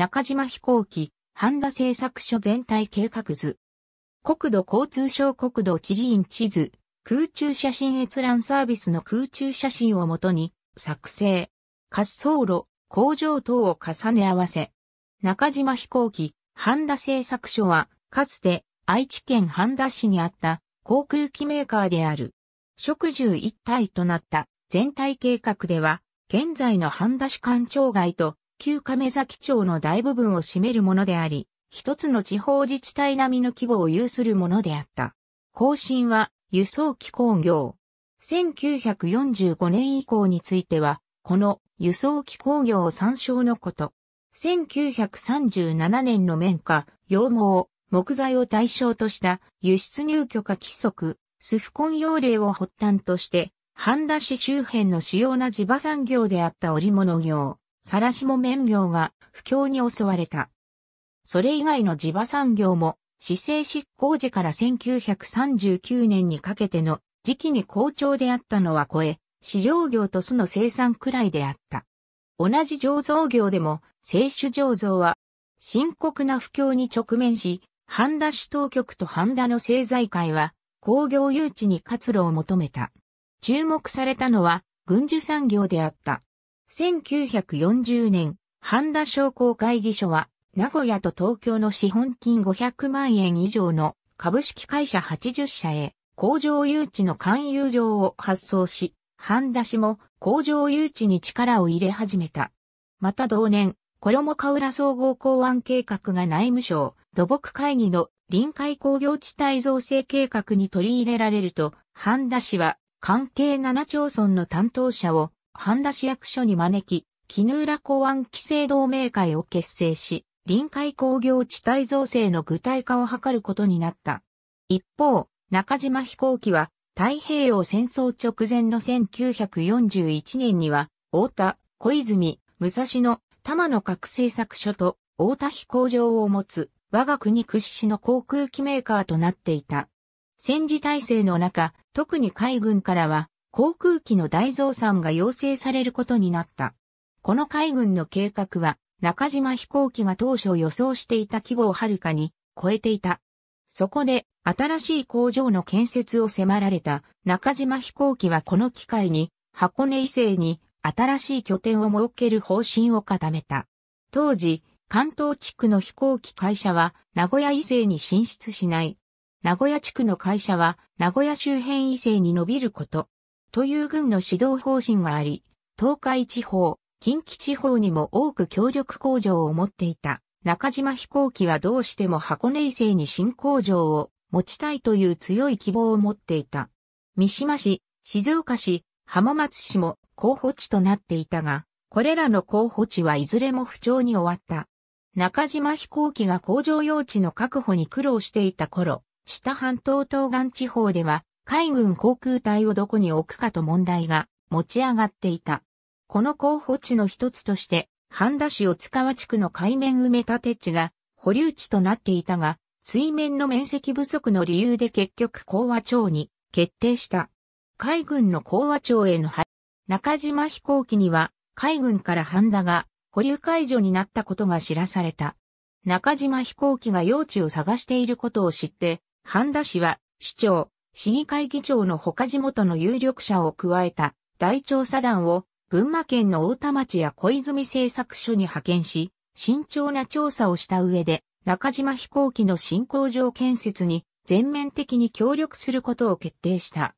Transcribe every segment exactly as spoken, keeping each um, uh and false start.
中島飛行機、半田製作所全体計画図。国土交通省国土地理院地図、空中写真閲覧サービスの空中写真をもとに、作成。滑走路、工場等を重ね合わせ。中島飛行機、半田製作所は、かつて愛知県半田市にあった航空機メーカーである。職住一体となった全体計画では、現在の半田市官庁街と旧亀崎町の大部分を占めるものであり、一つの地方自治体並みの規模を有するものであった。後身は輸送機工業。せんきゅうひゃくよんじゅうごねん以降については、この輸送機工業を参照のこと。せんきゅうひゃくさんじゅうななねんの綿花、羊毛、木材を対象とした輸出入許可規則、スフコン要令を発端として、半田市周辺の主要な地場産業であった織物業、晒し木綿業が不況に襲われた。それ以外の地場産業も、市制執行時からせんきゅうひゃくさんじゅうきゅうねんにかけての時期に好調であったのは籀、飼料業と酢の生産くらいであった。同じ醸造業でも、清酒醸造は、深刻な不況に直面し、半田市当局と半田の政財界は、工業誘致に活路を求めた。注目されたのは、軍需産業であった。せんきゅうひゃくよんじゅうねん、半田商工会議所は、名古屋と東京の資本金ごひゃくまんえん以上の株式会社はちじゅっしゃへ、工場誘致の勧誘状を発送し、半田市も工場誘致に力を入れ始めた。また同年、衣ヶ浦総合港湾計画が内務省土木会議の臨海工業地帯造成計画に取り入れられると、半田市は関係ななちょうそんの担当者を半田市役所に招き、衣浦港湾規制同盟会を結成し、臨海工業地帯造成の具体化を図ることになった。一方、中島飛行機は、太平洋戦争直前のせんきゅうひゃくよんじゅういちねんには、太田、小泉、武蔵野、玉の核製作所と太田飛行場を持つ、我が国屈指の航空機メーカーとなっていた。戦時体制の中、特に海軍からは、航空機の大増産が要請されることになった。この海軍の計画は、中島飛行機が当初予想していた規模をはるかに超えていた。そこで、新しい工場の建設を迫られた中島飛行機はこの機会に箱根以西に新しい拠点を設ける方針を固めた。当時、関東地区の飛行機会社は名古屋以西に進出しない。名古屋地区の会社は名古屋周辺以西に伸びること。という軍の指導方針があり、東海地方、近畿地方にも多く協力工場を持っていた。中島飛行機はどうしても箱根以西に新工場を持ちたいという強い希望を持っていた。三島市、静岡市、浜松市も候補地となっていたが、これらの候補地はいずれも不調に終わった。中島飛行機が工場用地の確保に苦労していた頃、知多半島東岸地方では海軍航空隊をどこに置くかと問題が持ち上がっていた。この候補地の一つとして、半田市乙川地区の海面埋め立て地が保留地となっていたが、水面の面積不足の理由で結局高和町に決定した。海軍の高和町への配置。中島飛行機には海軍から半田が保留解除になったことが知らされた。中島飛行機が用地を探していることを知って、半田市は市長、市議会議長の他地元の有力者を加えた大調査団を群馬県の太田町や小泉製作所に派遣し、慎重な調査をした上で、中島飛行機の新工場建設に全面的に協力することを決定した。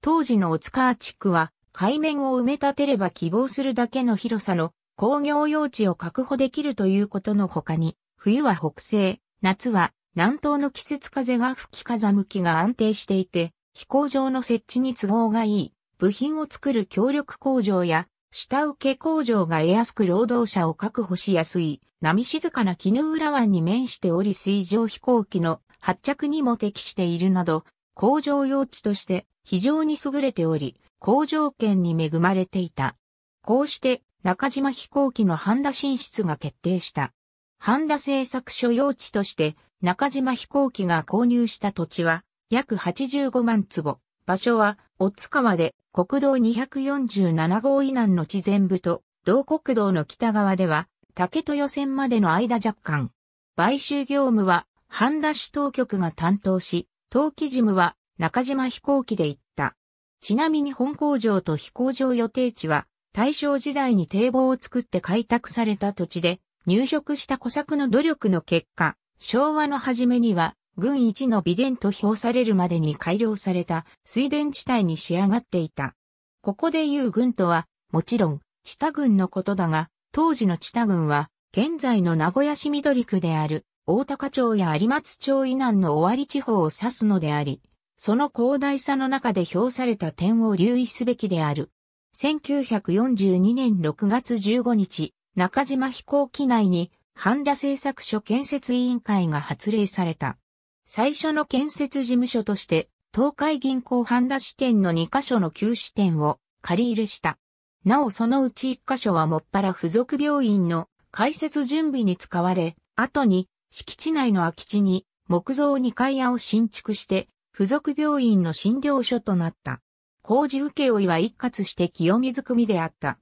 当時の乙川地区は海面を埋め立てれば希望するだけの広さの工業用地を確保できるということの他に、冬は北西、夏は南東の季節風が吹き風向きが安定していて、飛行場の設置に都合がいい部品を作る協力工場や下請け工場が得やすく労働者を確保しやすい。波静かな衣浦湾に面しており水上飛行機の発着にも適しているなど、工場用地として非常に優れており、好条件に恵まれていた。こうして中島飛行機の半田進出が決定した。半田製作所用地として中島飛行機が購入した土地は約はちじゅうごまんつぼ、場所は乙川で国道にひゃくよんじゅうななごう以南の地全部と、同国道の北側では、竹豊線までの間若干。買収業務は、半田市当局が担当し、登記事務は、中島飛行機で行った。ちなみに本工場と飛行場予定地は、大正時代に堤防を作って開拓された土地で、入植した小作の努力の結果、昭和の初めには、郡一の美田と評されるまでに改良された水田地帯に仕上がっていた。ここでいう郡とは、もちろん、知多郡のことだが、当時の知多郡は、現在の名古屋市緑区である、大高町や有松町以南の尾張地方を指すのであり、その広大さの中で評された点を留意すべきである。せんきゅうひゃくよんじゅうにねんろくがつじゅうごにち、中島飛行機内に、半田製作所建設委員会が発令された。最初の建設事務所として、東海銀行半田支店のにかしょの旧支店を借り入れした。なおそのうちいっかしょはもっぱら附属病院の開設準備に使われ、後に敷地内の空き地に木造にかいやを新築して、附属病院の診療所となった。工事請負は一括して清水組であった。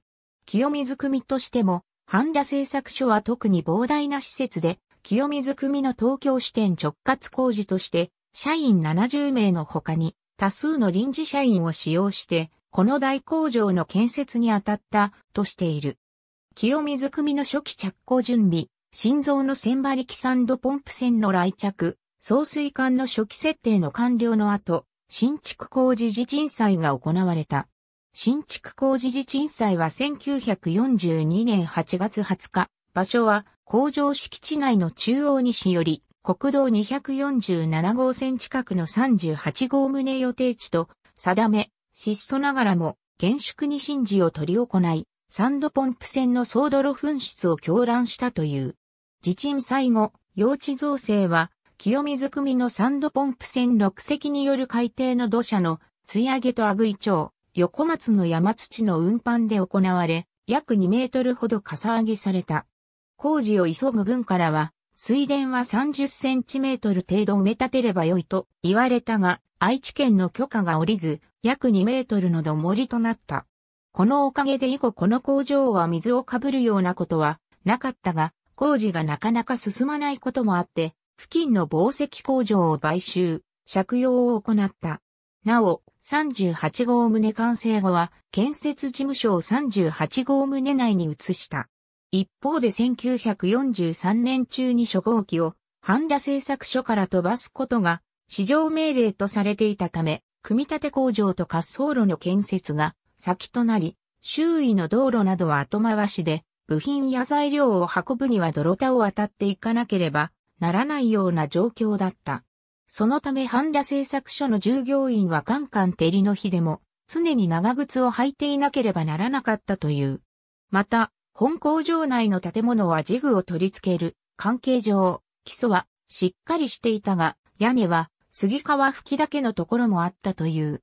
清水組としても、半田製作所は特に膨大な施設で、清水組の東京支店直轄工事として、社員ななじゅうめいの他に、多数の臨時社員を使用して、この大工場の建設に当たったとしている。清水組の初期着工準備、新造の千馬力サンドポンプ船の来着、送水管の初期設定の完了の後、新築工事地鎮祭が行われた。新築工事地鎮祭はせんきゅうひゃくよんじゅうにねんはちがつはつか、場所は工場敷地内の中央西より国道にひゃくよんじゅうななごうせん近くのさんじゅうはちごうむね予定地と定め、質素ながらも厳粛に神事を執り行い、サンドポンプ船の総泥噴出を狂乱したという。地鎮祭後、用地造成は清水組のサンドポンプ船ろくせきによる海底の土砂の積上げと阿久井町、横松の山土の運搬で行われ、約にメートルほどかさ上げされた。工事を急ぐ郡からは、水田はさんじゅっセンチメートル程度埋め立てればよいと言われたが、愛知県の許可が下りず、約にメートルのどもりとなった。このおかげで以後この工場は水をかぶるようなことはなかったが、工事がなかなか進まないこともあって、付近の紡績工場を買収、借用を行った。なお、さんじゅうはちごうむね完成後は、建設事務所をさんじゅうはちごうむね内に移した。一方でせんきゅうひゃくよんじゅうさんねん中に初号機を、半田製作所から飛ばすことが、市場命令とされていたため、組み立て工場と滑走路の建設が先となり、周囲の道路などは後回しで、部品や材料を運ぶには泥田を渡っていかなければならないような状況だった。そのため半田製作所の従業員はカンカン照りの日でも常に長靴を履いていなければならなかったという。また、本工場内の建物はジグを取り付ける関係上、基礎はしっかりしていたが、屋根は杉川吹きだけのところもあったという。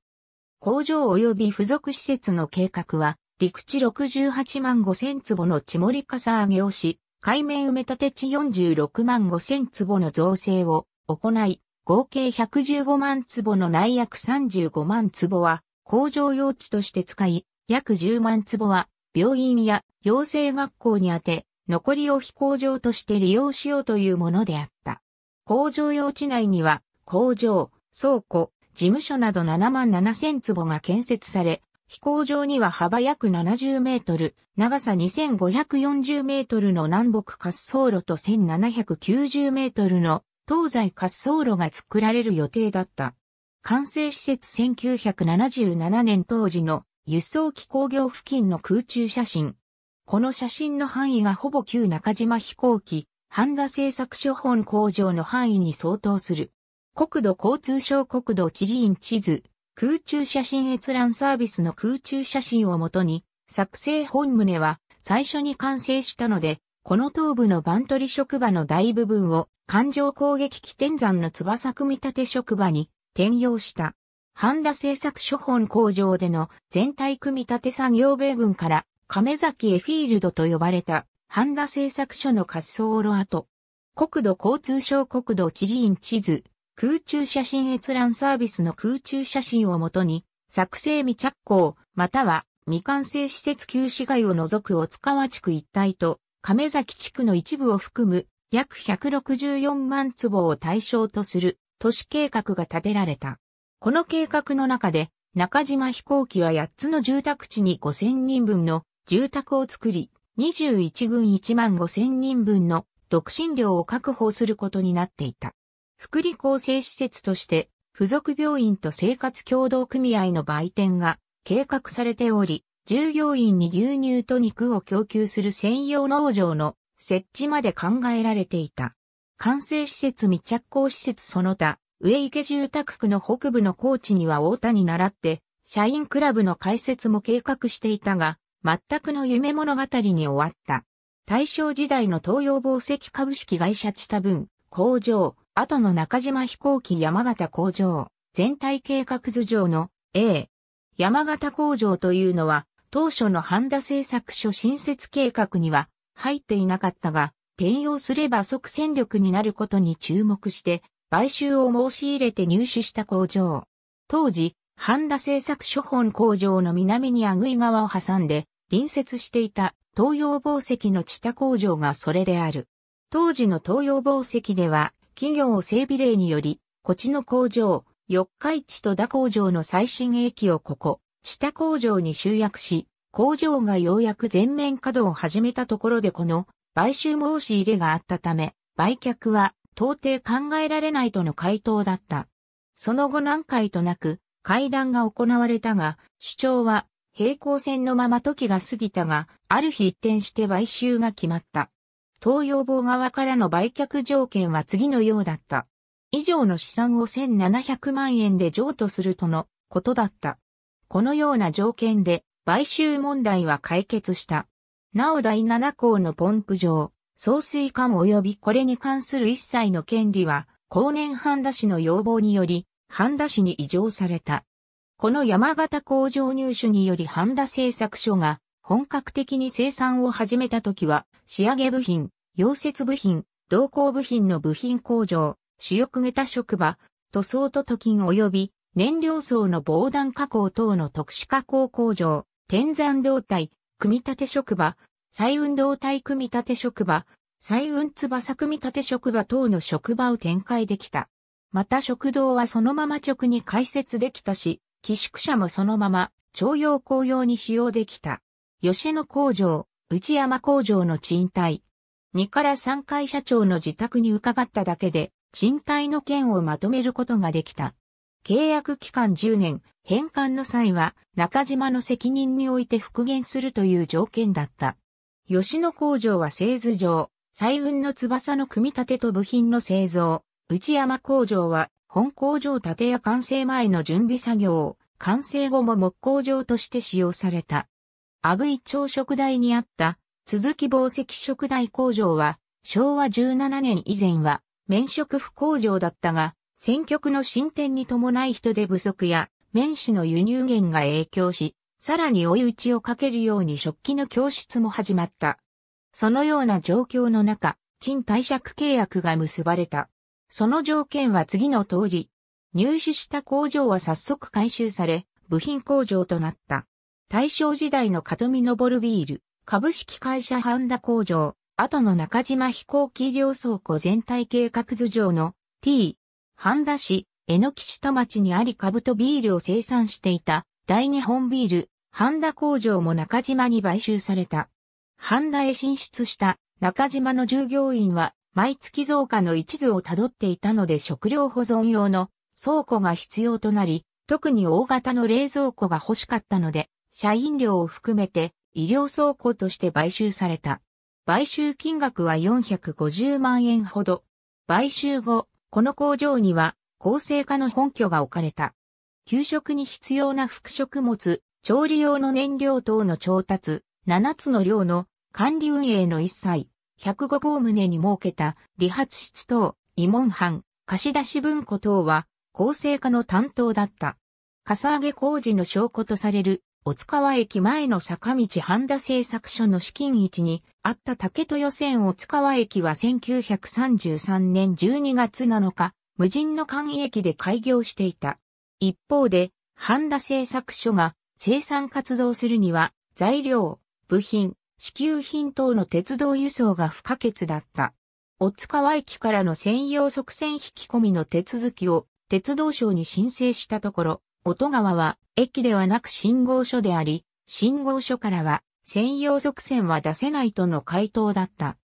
工場及び付属施設の計画は、陸地ろくじゅうはちまんごせんつぼの地盛りかさ上げをし、海面埋め立て地よんじゅうろくまんごせんつぼの造成を行い、合計ひゃくじゅうごまんつぼの内約さんじゅうごまんつぼは工場用地として使い、約じゅうまんつぼは病院や養成学校に充て、残りを飛行場として利用しようというものであった。工場用地内には工場、倉庫、事務所などななまんななせんつぼが建設され、飛行場には幅約ななじゅうメートル、長さにせんごひゃくよんじゅうメートルの南北滑走路とせんななひゃくきゅうじゅうメートルの東西滑走路が作られる予定だった。完成施設せんきゅうひゃくななじゅうななねん当時の輸送機工業付近の空中写真。この写真の範囲がほぼ旧中島飛行機、半田製作所本工場の範囲に相当する。国土交通省国土地理院地図。空中写真閲覧サービスの空中写真をもとに、作成本棟は最初に完成したので、この東部の番取職場の大部分を環状攻撃機天山の翼組み立て職場に転用した。半田製作所本工場での全体組み立て作業米軍から亀崎エフィールドと呼ばれた半田製作所の滑走路跡。国土交通省国土地理院地図。空中写真閲覧サービスの空中写真をもとに、作成未着工、または未完成施設旧市街を除く大塚和地区一帯と、亀崎地区の一部を含む約ひゃくろくじゅうよんまんつぼを対象とする都市計画が立てられた。この計画の中で中島飛行機はやっつの住宅地にごせんにんぶんの住宅を作り、にじゅういちぐんいちまんごせんにんぶんの独身寮を確保することになっていた。福利厚生施設として、付属病院と生活協同組合の売店が計画されており、従業員に牛乳と肉を供給する専用農場の設置まで考えられていた。完成施設未着工施設その他、上池住宅区の北部の高地には太田に倣って、社員クラブの開設も計画していたが、全くの夢物語に終わった。大正時代の東洋紡績株式会社知多分工場、後の中島飛行機山形工場、全体計画図上の A。山形工場というのは、当初の半田製作所新設計画には入っていなかったが、転用すれば即戦力になることに注目して、買収を申し入れて入手した工場。当時、半田製作所本工場の南に阿久井川を挟んで、隣接していた東洋紡績の知多工場がそれである。当時の東洋紡績では企業整備令により、こちの工場、四日市戸田工場の最新鋭機をここ、知多工場に集約し、工場がようやく全面稼働を始めたところでこの買収申し入れがあったため、売却は到底考えられないとの回答だった。その後何回となく会談が行われたが、主張は、平行線のまま時が過ぎたが、ある日一転して買収が決まった。東洋紡側からの売却条件は次のようだった。以上の資産をせんななひゃくまんえんで譲渡するとのことだった。このような条件で買収問題は解決した。なおだいななこうのポンプ場、送水管及びこれに関する一切の権利は、後年半田市の要望により、半田市に移譲された。この山形工場入手により半田製作所が本格的に生産を始めた時は仕上げ部品、溶接部品、同工部品の部品工場、主翼桁職場、塗装と塗金及び燃料層の防弾加工等の特殊加工工場、天山胴体、組み立て職場、彩雲胴体組み立て職場、彩雲翼組み立て職場等の職場を展開できた。また食堂はそのまま直に開設できたし、寄宿舎もそのまま、徴用工用に使用できた。吉野工場、内山工場の賃貸。にからさんかい社長の自宅に伺っただけで、賃貸の件をまとめることができた。契約期間じゅうねん、返還の際は、中島の責任において復元するという条件だった。吉野工場は製図上、彩雲の翼の組み立てと部品の製造。内山工場は、本工場建てや完成前の準備作業を完成後も木工場として使用された。阿久井町食台にあった続き紡績食台工場はしょうわじゅうななねん以前は麺食不工場だったが戦局の進展に伴い人手不足や麺紙の輸入源が影響しさらに追い打ちをかけるように食器の供出も始まった。そのような状況の中賃貸借契約が結ばれた。その条件は次の通り、入手した工場は早速改修され、部品工場となった。大正時代の香富昇ビール、株式会社半田工場、後の中島飛行機両倉庫全体計画図上の T、半田市、えのき下町にあり株とビールを生産していた、大日本ビール、半田工場も中島に買収された。半田へ進出した中島の従業員は、毎月増加の一途をたどっていたので食料保存用の倉庫が必要となり、特に大型の冷蔵庫が欲しかったので、社員寮を含めて医療倉庫として買収された。買収金額はよんひゃくごじゅうまんえんほど。買収後、この工場には厚生課の本拠が置かれた。給食に必要な副食物、調理用の燃料等の調達、ななつの寮の管理運営の一切。ひゃくごごうむねに設けた理髪室等、慰問班、貸し出し文庫等は厚生課の担当だった。かさ上げ工事の証拠とされる、小津川駅前の坂道半田製作所の資金市にあった竹豊線小津川駅はせんきゅうひゃくさんじゅうさんねんじゅうにがつなのか、無人の簡易駅で開業していた。一方で、半田製作所が生産活動するには材料、部品、支給品等の鉄道輸送が不可欠だった。大塚和駅からの専用側線引き込みの手続きを鉄道省に申請したところ、乙川は駅ではなく信号所であり、信号所からは専用側線は出せないとの回答だった。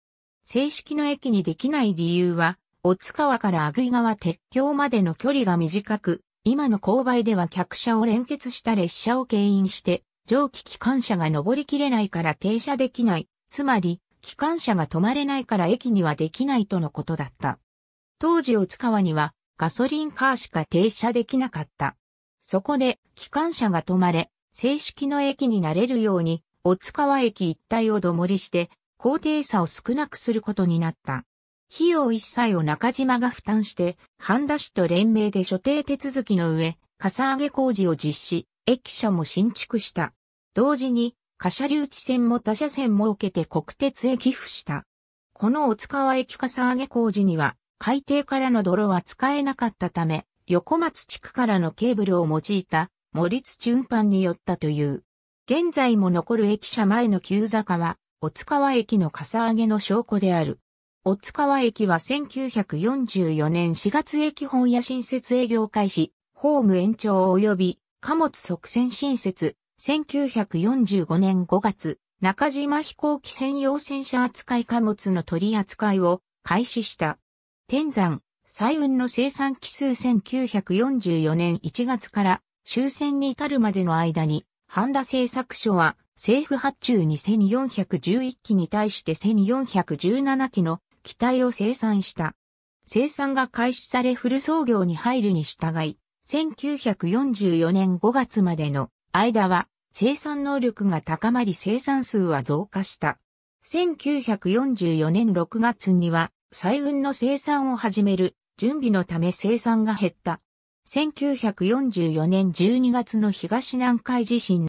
正式の駅にできない理由は、大塚和から阿久井川鉄橋までの距離が短く、今の勾配では客車を連結した列車を牽引して、蒸気機関車が登りきれないから停車できない、つまり、機関車が止まれないから駅にはできないとのことだった。当時大塚和には、ガソリンカーしか停車できなかった。そこで、機関車が止まれ、正式の駅になれるように、大塚和駅一帯を土盛りして、高低差を少なくすることになった。費用一切を中島が負担して、半田市と連名で所定手続きの上、かさ上げ工事を実施、駅舎も新築した。同時に、貨車留置線も他車線設けて国鉄へ寄付した。この大塚和駅かさ上げ工事には、海底からの泥は使えなかったため、横松地区からのケーブルを用いた、盛土運搬によったという。現在も残る駅舎前の急坂は、大塚和駅のかさ上げの証拠である。大塚和駅はせんきゅうひゃくよんじゅうよねんしがつ駅本屋新設営業開始、ホーム延長及び貨物側線新設、せんきゅうひゃくよんじゅうごねんごがつ、中島飛行機専用戦車扱い貨物の取り扱いを開始した。天山、彩雲の生産機数せんきゅうひゃくよんじゅうよねんいちがつから終戦に至るまでの間に、半田製作所は政府発注にせんよんひゃくじゅういっきに対してせんよんひゃくじゅうななきの機体を生産した。生産が開始されフル操業に入るに従い、せんきゅうひゃくよんじゅうよねんごがつまでの間は生産能力が高まり生産数は増加した。せんきゅうひゃくよんじゅうよねんろくがつには彩雲の生産を始める準備のため生産が減った。せんきゅうひゃくよんじゅうよねんじゅうにがつの東南海地震。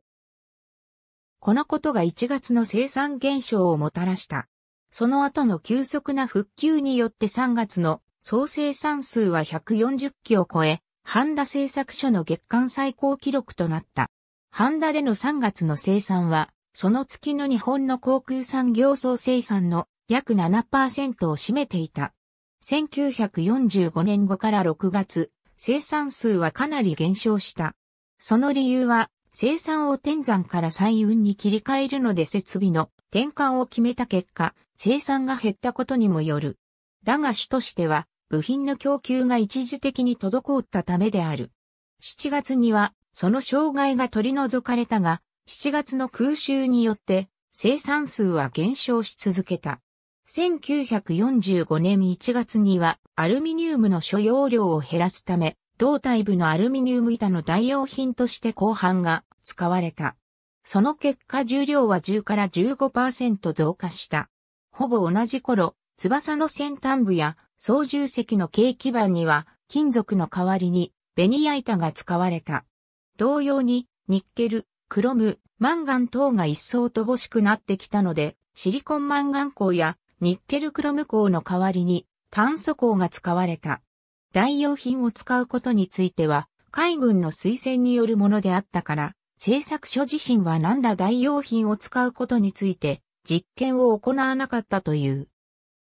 このことがいちがつの生産減少をもたらした。その後の急速な復旧によってさんがつの総生産数はひゃくよんじゅっきを超え、半田製作所の月間最高記録となった。半田でのさんがつの生産は、その月の日本の航空産業総生産の約 ななパーセント を占めていた。せんきゅうひゃくよんじゅうごねんごからろくがつ、生産数はかなり減少した。その理由は、生産を天山から彩雲に切り替えるので設備の転換を決めた結果、生産が減ったことにもよる。だが主としては、部品の供給が一時的に滞ったためである。しちがつには、その障害が取り除かれたが、しちがつの空襲によって、生産数は減少し続けた。せんきゅうひゃくよんじゅうごねんいちがつには、アルミニウムの所要量を減らすため、胴体部のアルミニウム板の代用品として鋼板が使われた。その結果重量はじゅうからじゅうごパーセント 増加した。ほぼ同じ頃、翼の先端部や操縦席の軽基板には金属の代わりにベニヤ板が使われた。同様にニッケル、クロム、マンガン等が一層乏しくなってきたので、シリコンマンガン鋼やニッケルクロム鋼の代わりに炭素鋼が使われた。代用品を使うことについては、海軍の推薦によるものであったから、製作所自身は何ら代用品を使うことについて、実験を行わなかったという。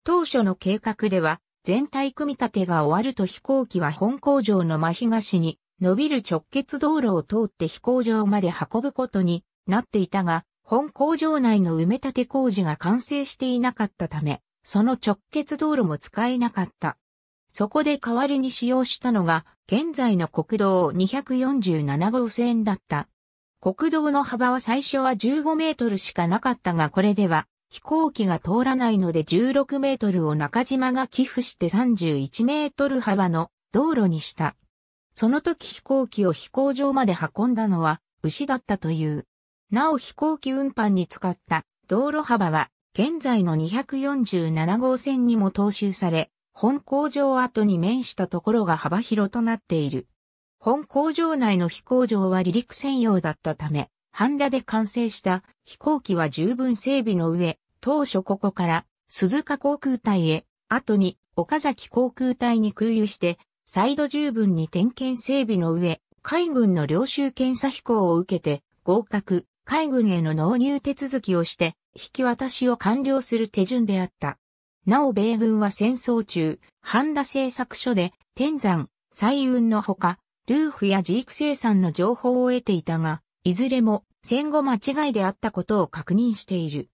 当初の計画では、全体組み立てが終わると飛行機は本工場の真東に、伸びる直結道路を通って飛行場まで運ぶことになっていたが、本工場内の埋め立て工事が完成していなかったため、その直結道路も使えなかった。そこで代わりに使用したのが、現在の国道にひゃくよんじゅうななごうせんだった。国道の幅は最初はじゅうごメートルしかなかったがこれでは、飛行機が通らないのでじゅうろくメートルを中島が寄付してさんじゅういちメートル幅の道路にした。その時飛行機を飛行場まで運んだのは、牛だったという。なお飛行機運搬に使った道路幅は、現在のにひゃくよんじゅうななごうせんにも踏襲され、本工場跡に面したところが幅広となっている。本工場内の飛行場は離陸専用だったため、半田で完成した飛行機は十分整備の上、当初ここから鈴鹿航空隊へ、後に岡崎航空隊に空輸して、再度十分に点検整備の上、海軍の領収検査飛行を受けて合格、海軍への納入手続きをして、引き渡しを完了する手順であった。なお米軍は戦争中、半田製作所で、天山、彩雲のほか、ルーフやジーク生産の情報を得ていたが、いずれも戦後間違いであったことを確認している。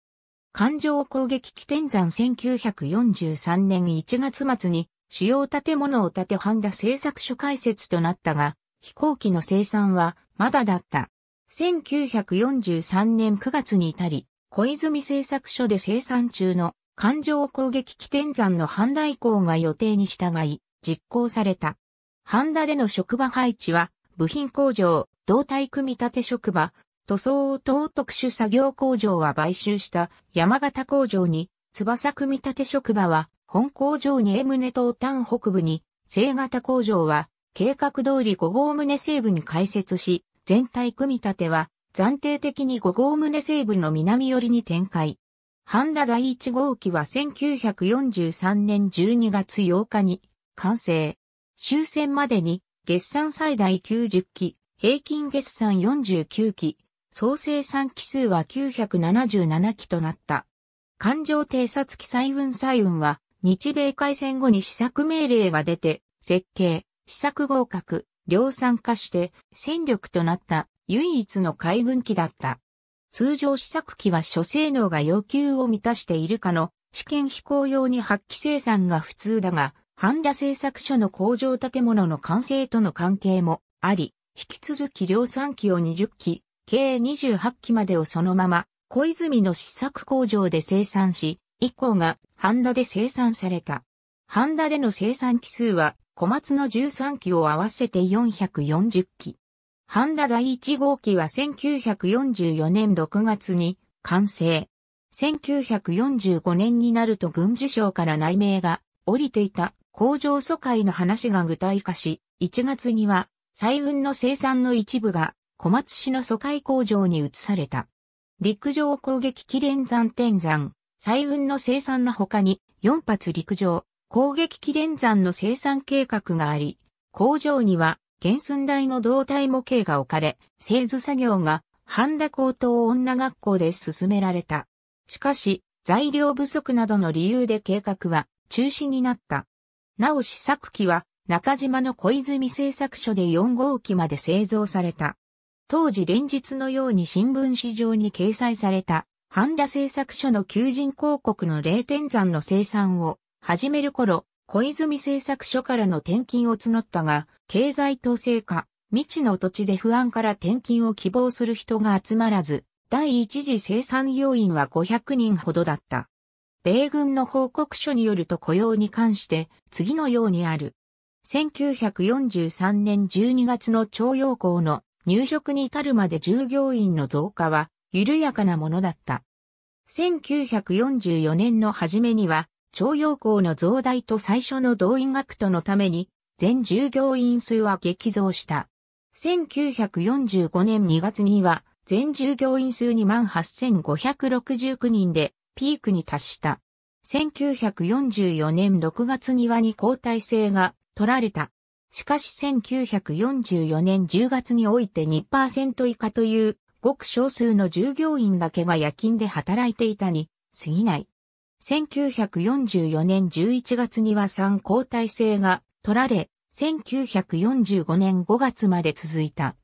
艦上攻撃機天山せんきゅうひゃくよんじゅうさんねんいちがつ末に主要建物を建て半田製作所開設となったが、飛行機の生産はまだだった。せんきゅうひゃくよんじゅうさんねんくがつに至り、小泉製作所で生産中の艦上攻撃機天山の半田移行が予定に従い、実行された。半田での職場配置は、部品工場、胴体組み立て職場、塗装等特殊作業工場は買収した山形工場に、翼組み立て職場は本工場ににむね東端北部に、正型工場は計画通りごごうむね西部に開設し、全体組み立ては暫定的にごごうむね西部の南寄りに展開。半田第いち号機はせんきゅうひゃくよんじゅうさんねんじゅうにがつようかに完成。終戦までに月産最大きゅうじゅっき、平均月産よんじゅうきゅうき、総生産機数はきゅうひゃくななじゅうななきとなった。艦上偵察機彩雲彩雲は日米開戦後に試作命令が出て、設計、試作合格、量産化して戦力となった唯一の海軍機だった。通常試作機は諸性能が要求を満たしているかの試験飛行用に発機生産が普通だが、半田製作所の工場建物の完成との関係もあり、引き続き量産機をにじゅっき、計にじゅうはっきまでをそのまま、小泉の試作工場で生産し、以降が半田で生産された。半田での生産機数は、小松のじゅうさんきを合わせてよんひゃくよんじゅっき。半田第いち号機はせんきゅうひゃくよんじゅうよねんろくがつに完成。せんきゅうひゃくよんじゅうごねんになると軍需省から内命が降りていた工場疎開の話が具体化し、いちがつには彩雲の生産の一部が小松市の疎開工場に移された。陸上攻撃機連山天山、彩雲の生産の他によんぱつ陸上攻撃機連山の生産計画があり、工場には原寸大の胴体模型が置かれ、製図作業が半田高等女学校で進められた。しかし、材料不足などの理由で計画は中止になった。なお試作機は、中島の小泉製作所でよんごうきまで製造された。当時連日のように新聞紙上に掲載された、半田製作所の求人広告の冷天山の生産を始める頃、小泉製作所からの転勤を募ったが、経済統制下、未知の土地で不安から転勤を希望する人が集まらず、第一次生産要員はごひゃくにんほどだった。米軍の報告書によると雇用に関して、次のようにある。せんきゅうひゃくよんじゅうさんねんじゅうにがつの徴用工の入職に至るまで従業員の増加は緩やかなものだった。せんきゅうひゃくよんじゅうよねんの初めには徴用工の増大と最初の動員学徒のために全従業員数は激増した。せんきゅうひゃくよんじゅうごねんにがつには全従業員数 にまんはっせんごひゃくろくじゅうきゅうにんでピークに達した。せんきゅうひゃくよんじゅうよねんろくがつにはに交代制が取られた。しかしせんきゅうひゃくよんじゅうよねんじゅうがつにおいて にパーセント 以下というごく少数の従業員だけが夜勤で働いていたに過ぎない。せんきゅうひゃくよんじゅうよねんじゅういちがつにはさん交代制が取られ、せんきゅうひゃくよんじゅうごねんごがつまで続いた。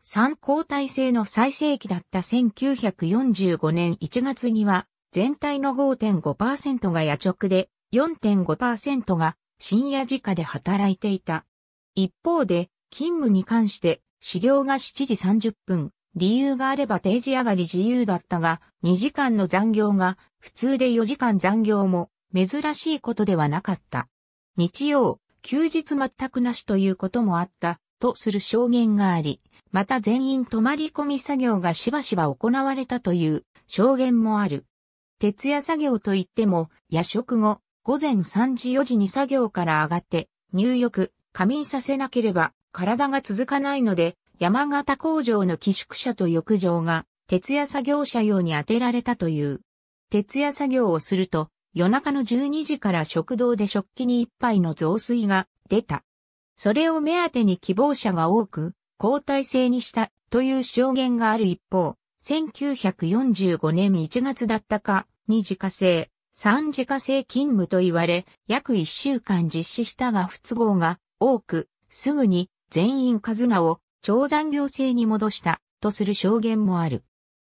さん交代制の最盛期だったせんきゅうひゃくよんじゅうごねんいちがつには全体の ごてんごパーセント が夜直で よんてんごパーセント が深夜時価で働いていた。一方で、勤務に関して、始業がしちじさんじゅっぷん、理由があれば定時上がり自由だったが、にじかんの残業が、普通でよじかん残業も、珍しいことではなかった。日曜、休日全くなしということもあった、とする証言があり、また全員泊まり込み作業がしばしば行われたという証言もある。徹夜作業といっても、夜食後、午前さんじよじに作業から上がって、入浴、仮眠させなければ体が続かないので、山形工場の寄宿舎と浴場が、徹夜作業者用に充てられたという。徹夜作業をすると、夜中のじゅうにじから食堂で食器に一杯の雑炊が出た。それを目当てに希望者が多く、交代制にしたという証言がある一方、せんきゅうひゃくよんじゅうごねんいちがつだったか、に自家製、さん自家製勤務と言われ、約いっしゅうかん実施したが不都合が多く、すぐに全員手綱を超残業制に戻したとする証言もある。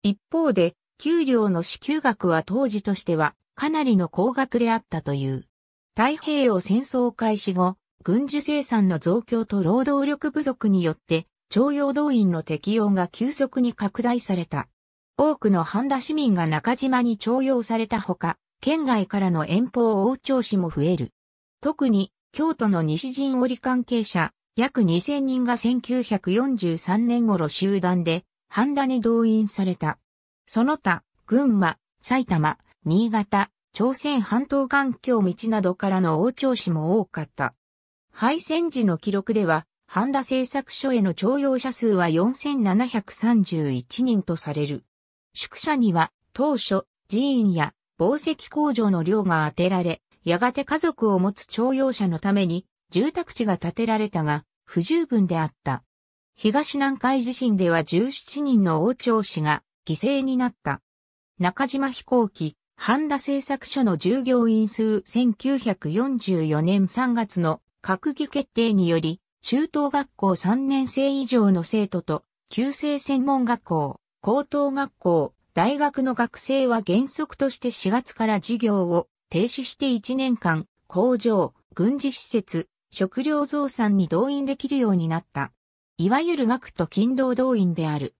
一方で、給料の支給額は当時としてはかなりの高額であったという。太平洋戦争開始後、軍需生産の増強と労働力不足によって、徴用動員の適用が急速に拡大された。多くの半田市民が中島に徴用されたほか、県外からの遠方応徴使も増える。特に、京都の西陣織関係者、約にせんにんがせんきゅうひゃくよんじゅうさんねん頃集団で、半田に動員された。その他、群馬、埼玉、新潟、朝鮮半島環境道などからの応徴使も多かった。敗戦時の記録では、半田製作所への徴用者数はよんせんななひゃくさんじゅういちにんとされる。宿舎には、当初、寺院や、紡績工場の寮が当てられ、やがて家族を持つ徴用者のために住宅地が建てられたが、不十分であった。東南海地震ではじゅうしちにんの応徴使が犠牲になった。中島飛行機、半田製作所の従業員数せんきゅうひゃくよんじゅうよねんさんがつの閣議決定により、中等学校さんねんせい以上の生徒と、旧制専門学校、高等学校、大学の学生は原則としてしがつから授業を停止していちねんかん、工場、軍事施設、食料増産に動員できるようになった。いわゆる学徒勤労動員である。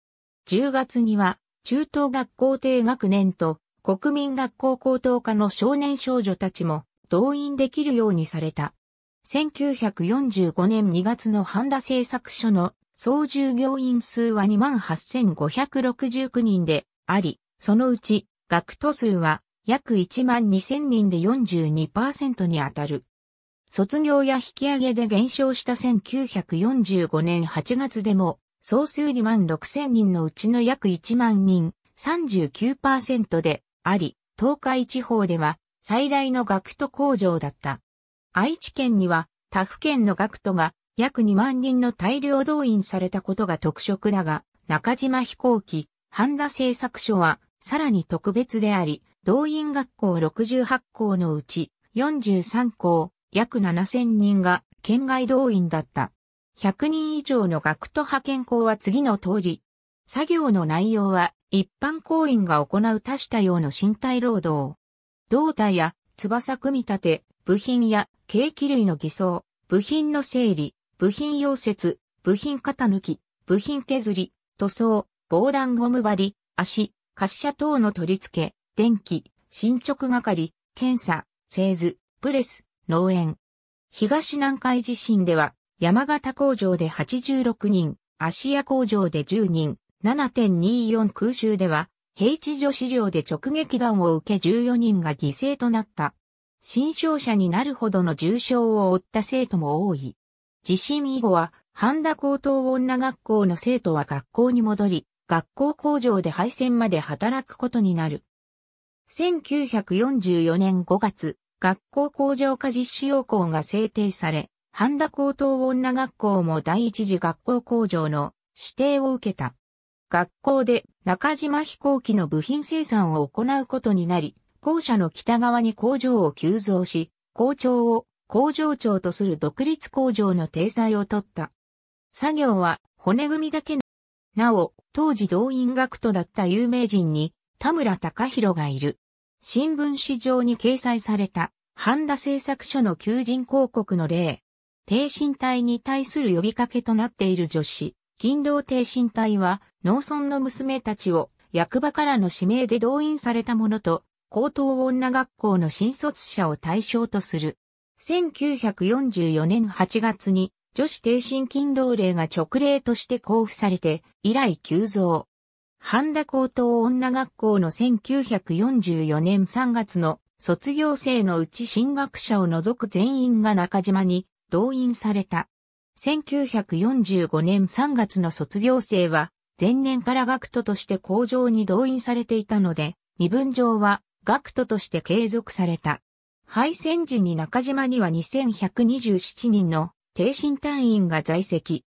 じゅうがつには、中等学校低学年と国民学校高等科の少年少女たちも動員できるようにされた。せんきゅうひゃくよんじゅうごねんにがつの半田製作所の総従業員数は にまんはっせんごひゃくろくじゅうきゅうにんで、あり、そのうち、学徒数は約いちまんにせんにんで よんじゅうにパーセント にあたる。卒業や引き上げで減少したせんきゅうひゃくよんじゅうごねんはちがつでも、総数にまんろくせんにんのうちの約いちまんにん、さんじゅうきゅうパーセント であり、東海地方では最大の学徒工場だった。愛知県には、他府県の学徒が約にまんにんの大量動員されたことが特色だが、中島飛行機、半田製作所はさらに特別であり、動員学校ろくじゅうはちこうのうちよんじゅうさんこう約ななせんにんが県外動員だった。ひゃくにん以上の学徒派遣校は次の通り。作業の内容は一般工員が行う多種多様の身体労働。胴体や翼組み立て、部品や計器類の偽装、部品の整理、部品溶接、部品型抜き、部品削り、塗装、防弾ゴム針、足、滑車等の取り付け、電気、進捗係、検査、製図、プレス、農園。東南海地震では、山形工場ではちじゅうろくにん、芦屋工場でじゅうにん、ななてんにーよん 空襲では、平地女子寮で直撃弾を受けじゅうよにんが犠牲となった。心傷者になるほどの重傷を負った生徒も多い。地震以後は、半田高等女学校の生徒は学校に戻り、学校工場で敗戦まで働くことになる。せんきゅうひゃくよんじゅうよねんごがつ、学校工場化実施要項が制定され、半田高等女学校も第一次学校工場の指定を受けた。学校で中島飛行機の部品生産を行うことになり、校舎の北側に工場を急増し、校長を工場長とする独立工場の体裁を取った。作業は骨組みだけの。なお、当時動員学徒だった有名人に田村隆弘がいる。新聞紙上に掲載された半田製作所の求人広告の例。挺身隊に対する呼びかけとなっている女子。勤労挺身隊は農村の娘たちを役場からの指名で動員されたものと高等女学校の新卒者を対象とする。せんきゅうひゃくよんじゅうよねんはちがつに女子挺身勤労令が勅令として公布されて、以来急増。半田高等女学校のせんきゅうひゃくよんじゅうよねんさんがつの卒業生のうち進学者を除く全員が中島に動員された。せんきゅうひゃくよんじゅうごねんさんがつの卒業生は前年から学徒として工場に動員されていたので、身分上は学徒として継続された。敗戦時に中島にはにせんひゃくにじゅうななにんの挺身隊員が在籍。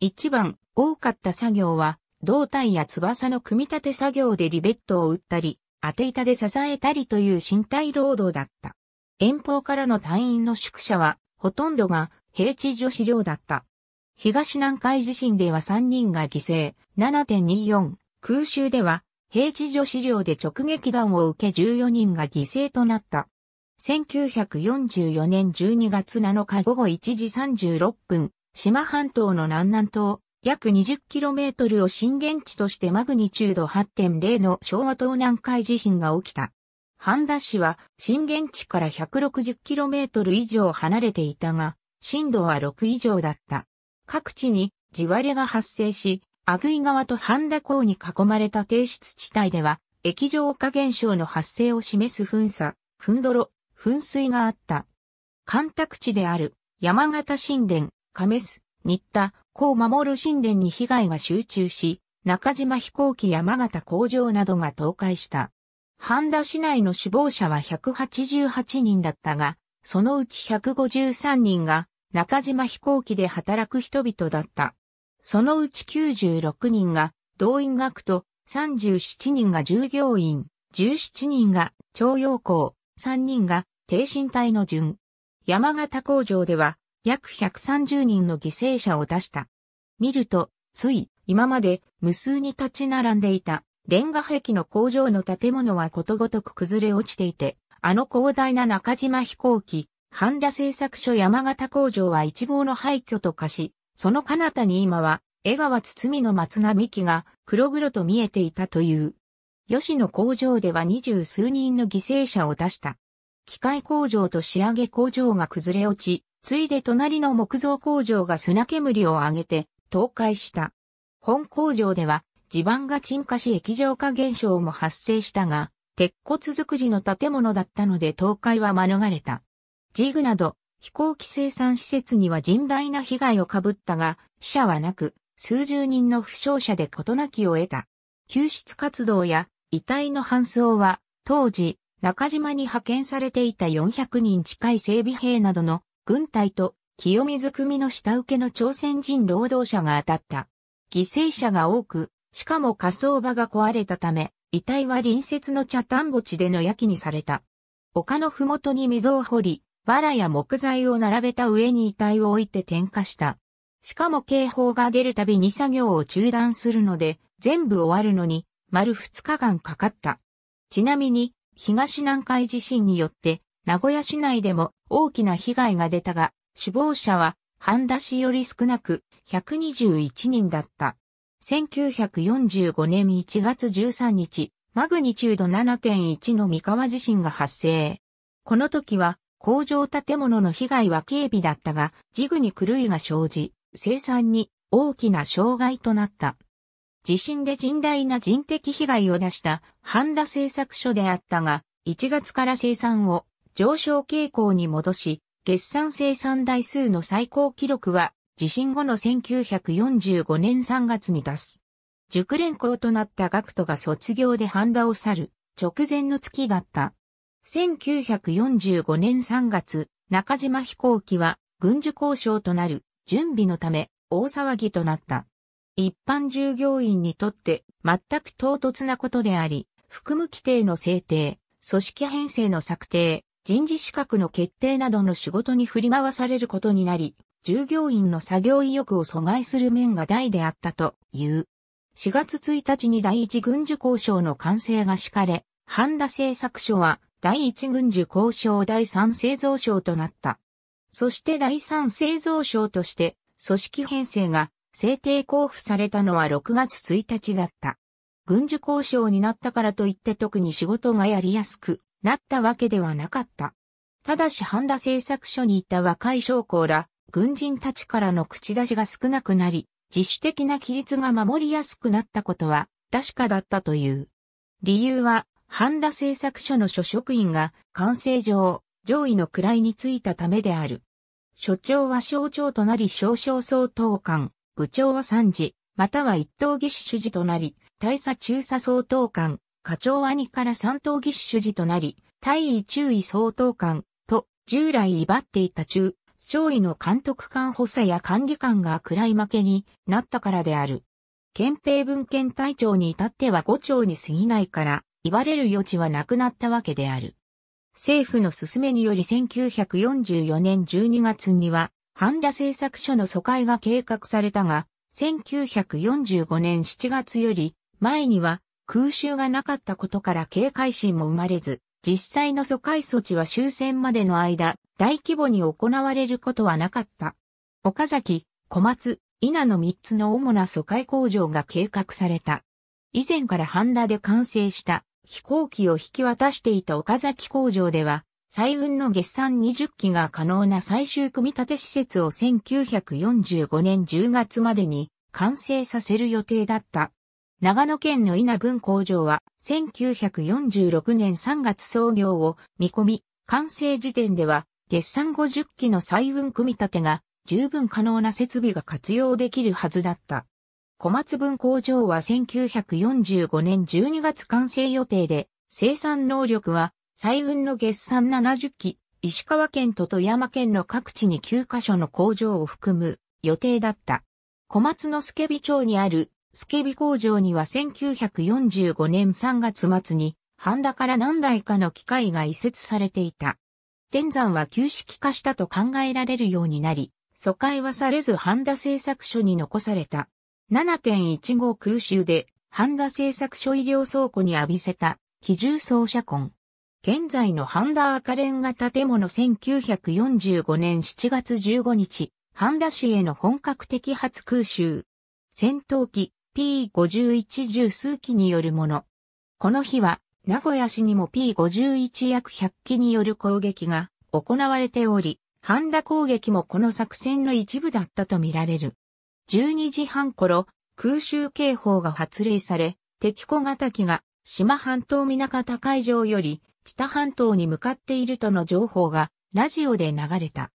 一番多かった作業は胴体や翼の組み立て作業でリベットを打ったり、当て板で支えたりという身体労働だった。遠方からの隊員の宿舎は、ほとんどが平地女子寮だった。東南海地震ではさんにんが犠牲、ななてんにーよん、空襲では平地女子寮で直撃弾を受けじゅうよにんが犠牲となった。せんきゅうひゃくよんじゅうよねんじゅうにがつなのかごごいちじさんじゅうろっぷん、志摩半島の南南東、約 にじゅっキロメートル を震源地としてマグニチュード はってんれい の昭和東南海地震が起きた。半田市は震源地から ひゃくろくじゅっキロメートル 以上離れていたが、震度はろく以上だった。各地に地割れが発生し、阿久井川と半田港に囲まれた低湿地帯では、液状化現象の発生を示す噴砂、噴泥、噴水があった。干拓地である山形新田、亀須、新田、高守新田に被害が集中し、中島飛行機山形工場などが倒壊した。半田市内の死亡者はひゃくはちじゅうはちにんだったが、そのうちひゃくごじゅうさんにんが中島飛行機で働く人々だった。そのうちきゅうじゅうろくにんが動員学徒、さんじゅうななにんが従業員、じゅうななにんが徴用工、さんにんが挺身隊の準。山形工場では約ひゃくさんじゅうにんの犠牲者を出した。見ると、つい今まで無数に立ち並んでいたレンガ壁の工場の建物はことごとく崩れ落ちていて、あの広大な中島飛行機、半田製作所山形工場は一望の廃墟と化し、その彼方に今は江川堤の松並木が黒々と見えていたという。吉野工場では二十数人の犠牲者を出した。機械工場と仕上げ工場が崩れ落ち、ついで隣の木造工場が砂煙を上げて倒壊した。本工場では地盤が沈下し液状化現象も発生したが、鉄骨造りの建物だったので倒壊は免れた。ジグなど飛行機生産施設には甚大な被害を被ったが、死者はなく、数十人の負傷者で事なきを得た。救出活動や遺体の搬送は、当時、中島に派遣されていたよんひゃくにん近い整備兵などの軍隊と清水組の下請けの朝鮮人労働者が当たった。犠牲者が多く、しかも火葬場が壊れたため、遺体は隣接の茶炭墓地で野焼きにされた。丘のふもとに溝を掘り、藁や木材を並べた上に遺体を置いて点火した。しかも警報が出るたびに作業を中断するので、全部終わるのに、丸ふつかかんかかった。ちなみに、東南海地震によって、名古屋市内でも大きな被害が出たが、死亡者は半田市より少なくひゃくにじゅういちにんだった。せんきゅうひゃくよんじゅうごねんいちがつじゅうさんにち、マグニチュード ななてんいち の三河地震が発生。この時は工場建物の被害は軽微だったが、ジグに狂いが生じ、生産に大きな障害となった。地震で甚大な人的被害を出した半田製作所であったが、いちがつから生産を上昇傾向に戻し、月産生産台数の最高記録は地震後のせんきゅうひゃくよんじゅうごねんさんがつに出す。熟練工となった学徒が卒業で半田を去る直前の月だった。せんきゅうひゃくよんじゅうごねんさんがつ、中島飛行機は軍需交渉となる準備のため大騒ぎとなった。一般従業員にとって全く唐突なことであり、服務規定の制定、組織編成の策定、人事資格の決定などの仕事に振り回されることになり、従業員の作業意欲を阻害する面が大であったという。しがつついたちに第一軍需交渉の完成が敷かれ、半田製作所は第一軍需交渉第三製造省となった。そして第三製造省として組織編成が制定交付されたのはろくがつついたちだった。軍需交渉になったからといって特に仕事がやりやすくなったわけではなかった。ただし半田製作所にいた若い将校ら、軍人たちからの口出しが少なくなり、自主的な規律が守りやすくなったことは確かだったという。理由は、半田製作所の諸職員が官制上、上位の位についたためである。所長は省長となり少将総統官、部長は参事、または一等技師主事となり、大佐中佐総統官、課長兄から三等技師主事となり、大尉中尉総統官と従来威張っていた中、少尉の監督官補佐や管理官が位負けになったからである。憲兵文献隊長に至っては五兆に過ぎないから、言われる余地はなくなったわけである。政府の勧めによりせんきゅうひゃくよんじゅうよねんじゅうにがつには、半田製作所の疎開が計画されたが、せんきゅうひゃくよんじゅうごねんしちがつより前には空襲がなかったことから警戒心も生まれず、実際の疎開措置は終戦までの間、大規模に行われることはなかった。岡崎、小松、伊那のみっつの主な疎開工場が計画された。以前から半田で完成した飛行機を引き渡していた岡崎工場では、彩雲の月産にじゅっきが可能な最終組み立て施設をせんきゅうひゃくよんじゅうごねんじゅうがつまでに完成させる予定だった。長野県の伊那分工場はせんきゅうひゃくよんじゅうろくねんさんがつ操業を見込み、完成時点では月産ごじゅっきの彩雲組み立てが十分可能な設備が活用できるはずだった。小松分工場はせんきゅうひゃくよんじゅうごねんじゅうにがつ完成予定で、生産能力は彩雲の月産ななじゅっき、石川県と富山県の各地にきゅうかしょの工場を含む予定だった。小松の助備町にある助備工場にはせんきゅうひゃくよんじゅうごねんさんがつ末に半田から何台かの機械が移設されていた。天山は旧式化したと考えられるようになり、疎開はされず半田製作所に残された。ななてんいちご空襲で半田製作所医療倉庫に浴びせた機銃掃射痕。現在の半田赤レンガ建物せんきゅうひゃくよんじゅうごねんしちがつじゅうごにち、半田市への本格的初空襲。戦闘機 ピーごじゅういち 十数機によるもの。この日は名古屋市にも ピーごじゅういち 約ひゃっきによる攻撃が行われており、半田攻撃もこの作戦の一部だったとみられる。じゅうにじはん頃、空襲警報が発令され、敵小型機が島半島南方海上より、知多半島に向かっているとの情報がラジオで流れた。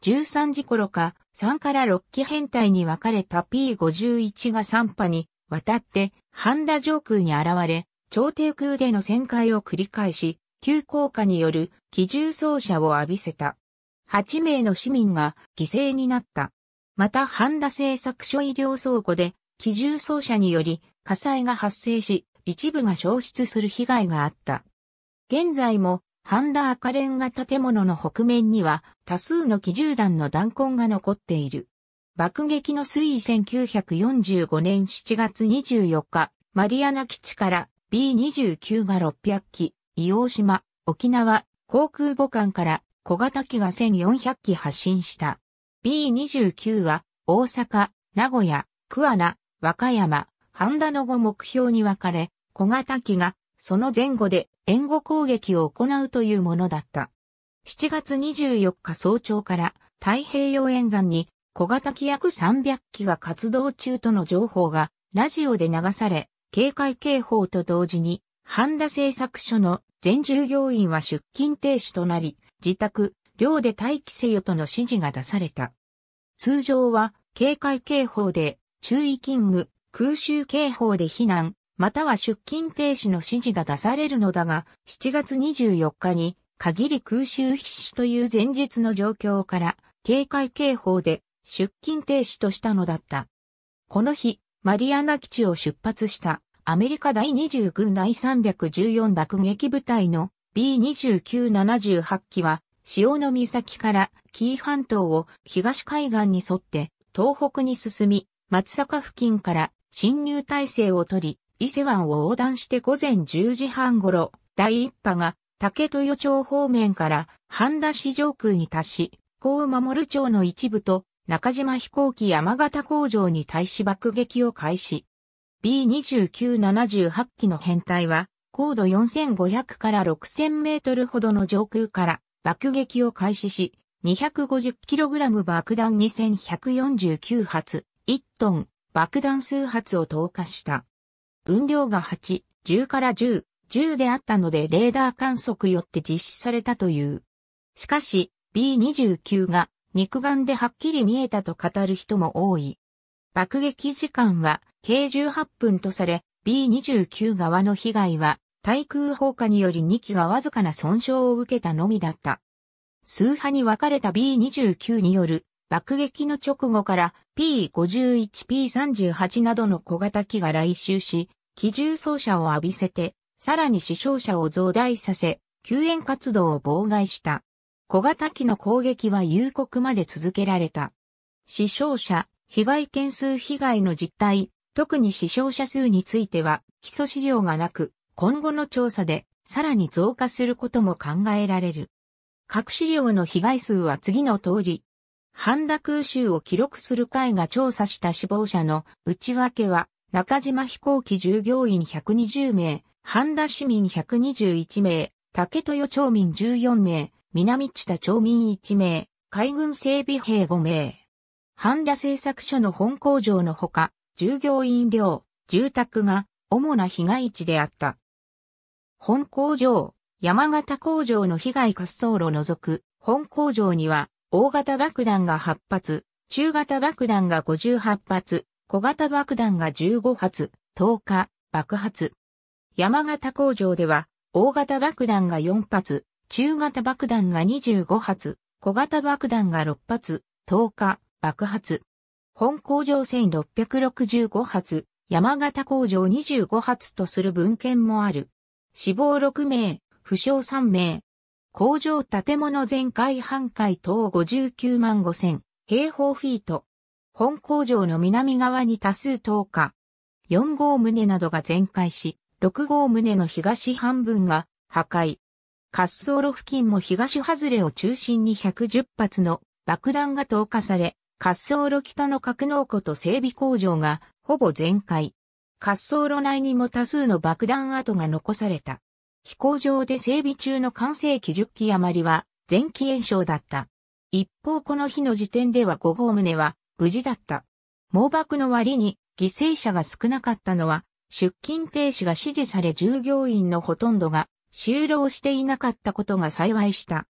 じゅうさんじ頃かさんからろっき編隊に分かれた ピーごじゅういち がさん波に渡って半田上空に現れ、超低空での旋回を繰り返し、急降下による機銃掃射を浴びせた。はちめいの市民が犠牲になった。また半田製作所医療倉庫で機銃掃射により火災が発生し、一部が焼失する被害があった。現在も、半田赤レンガ建物の北面には、多数の機銃弾の弾痕が残っている。爆撃の推移せんきゅうひゃくよんじゅうごねんしちがつにじゅうよっか、マリアナ基地から ビーにじゅうきゅう がろっぴゃっき、硫黄島、沖縄、航空母艦から小型機がせんよんひゃっき発進した。ビーにじゅうきゅう は、大阪、名古屋、桑名、和歌山、半田のごもくひょうに分かれ、小型機が、その前後で援護攻撃を行うというものだった。しちがつにじゅうよっか早朝から太平洋沿岸に小型機約さんびゃっきが活動中との情報がラジオで流され、警戒警報と同時に半田製作所の全従業員は出勤停止となり、自宅、寮で待機せよとの指示が出された。通常は警戒警報で注意勤務、空襲警報で避難、または出勤停止の指示が出されるのだが、しちがつにじゅうよっかに限り空襲必至という前日の状況から警戒警報で出勤停止としたのだった。この日、マリアナ基地を出発したアメリカだいにじゅうぐんだいさんびゃくじゅうよん爆撃部隊の ビーにじゅうきゅうななじゅうはっきは潮岬から紀伊半島を東海岸に沿って東北に進み、松阪付近から侵入態勢を取り、伊勢湾を横断してごぜんじゅうじはん頃、だいいっぱが竹豊町方面から半田市上空に達し、子を守る町の一部と中島飛行機山形工場に対し爆撃を開始。ビーにじゅうきゅうななじゅうはっきの編隊は高度よんせんごひゃくからろくせんメートルほどの上空から爆撃を開始し、にひゃくごじゅうキログラム 爆弾にせんひゃくよんじゅうきゅうはつ、いちトン、爆弾数発を投下した。運量がはち、じゅうからじゅう、じゅうであったのでレーダー観測よって実施されたという。しかし ビーにじゅうきゅう が肉眼ではっきり見えたと語る人も多い。爆撃時間は計じゅうはっぷんとされ ビーにじゅうきゅう 側の被害は対空砲火によりにきがわずかな損傷を受けたのみだった。数波に分かれた ビーにじゅうきゅう による爆撃の直後から ピーごじゅういち、ピーさんじゅうはち などの小型機が来襲し、機銃掃射を浴びせて、さらに死傷者を増大させ、救援活動を妨害した。小型機の攻撃は夕刻まで続けられた。死傷者、被害件数被害の実態、特に死傷者数については、基礎資料がなく、今後の調査で、さらに増加することも考えられる。核資料の被害数は次の通り。半田空襲を記録する会が調査した死亡者の内訳は、中島飛行機従業員ひゃくにじゅうめい、半田市民ひゃくにじゅういちめい、竹豊町民じゅうよんめい、南知多町民いちめい、海軍整備兵ごめい。半田製作所の本工場のほか、従業員寮、住宅が主な被害地であった。本工場、山形工場の被害滑走路除く、本工場には、大型爆弾がはっぱつ、中型爆弾がごじゅうはっぱつ、小型爆弾がじゅうごはつ、とおか、爆発。山形工場では、大型爆弾がよんぱつ、中型爆弾がにじゅうごはつ、小型爆弾がろっぱつ、とおか、爆発。本工場せんろっぴゃくろくじゅうごはつ、山形工場にじゅうごはつとする文献もある。死亡ろくめい、負傷さんめい。工場建物全壊半壊等ごじゅうきゅうまんごせん平方フィート。本工場の南側に多数投下。よん号棟などが全壊し、ろく号棟の東半分が破壊。滑走路付近も東外れを中心にひゃくじゅっぱつの爆弾が投下され、滑走路北の格納庫と整備工場がほぼ全壊。滑走路内にも多数の爆弾跡が残された。飛行場で整備中の完成機じゅっき余りは全機延焼だった。一方この日の時点ではご号棟は無事だった。猛爆の割に犠牲者が少なかったのは出勤停止が指示され従業員のほとんどが就労していなかったことが幸いした。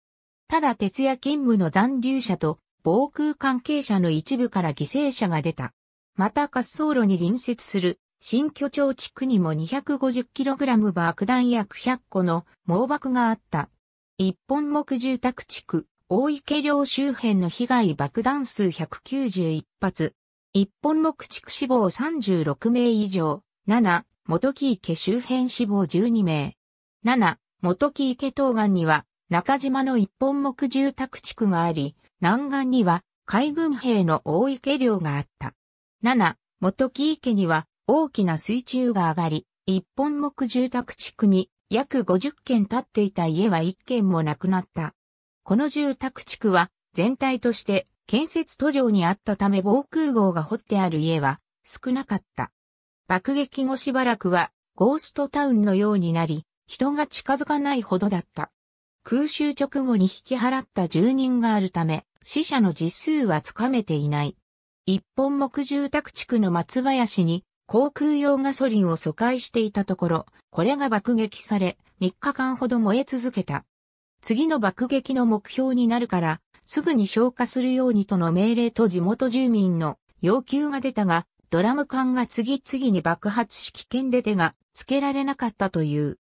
ただ徹夜勤務の残留者と防空関係者の一部から犠牲者が出た。また滑走路に隣接する新居町地区にも にひゃくごじゅうキログラム 爆弾約ひゃっこの猛爆があった。一本木住宅地区、大池寮周辺の被害爆弾数ひゃくきゅうじゅういっぱつ。一本木地区死亡さんじゅうろくめい以上。なな、元木池周辺死亡じゅうにめい。なな、元木池東岸には中島の一本木住宅地区があり、南岸には海軍兵の大池寮があった。なな、元木池には大きな水柱が上がり、一本木住宅地区に約ごじゅっけん建っていた家はいっけんもなくなった。この住宅地区は全体として建設途上にあったため防空壕が掘ってある家は少なかった。爆撃後しばらくはゴーストタウンのようになり、人が近づかないほどだった。空襲直後に引き払った住人があるため、死者の実数はつかめていない。一本木住宅地区の松林に、航空用ガソリンを疎開していたところ、これが爆撃され、みっかかんほど燃え続けた。次の爆撃の目標になるから、すぐに消火するようにとの命令と地元住民の要求が出たが、ドラム缶が次々に爆発し危険で手がつけられなかったという。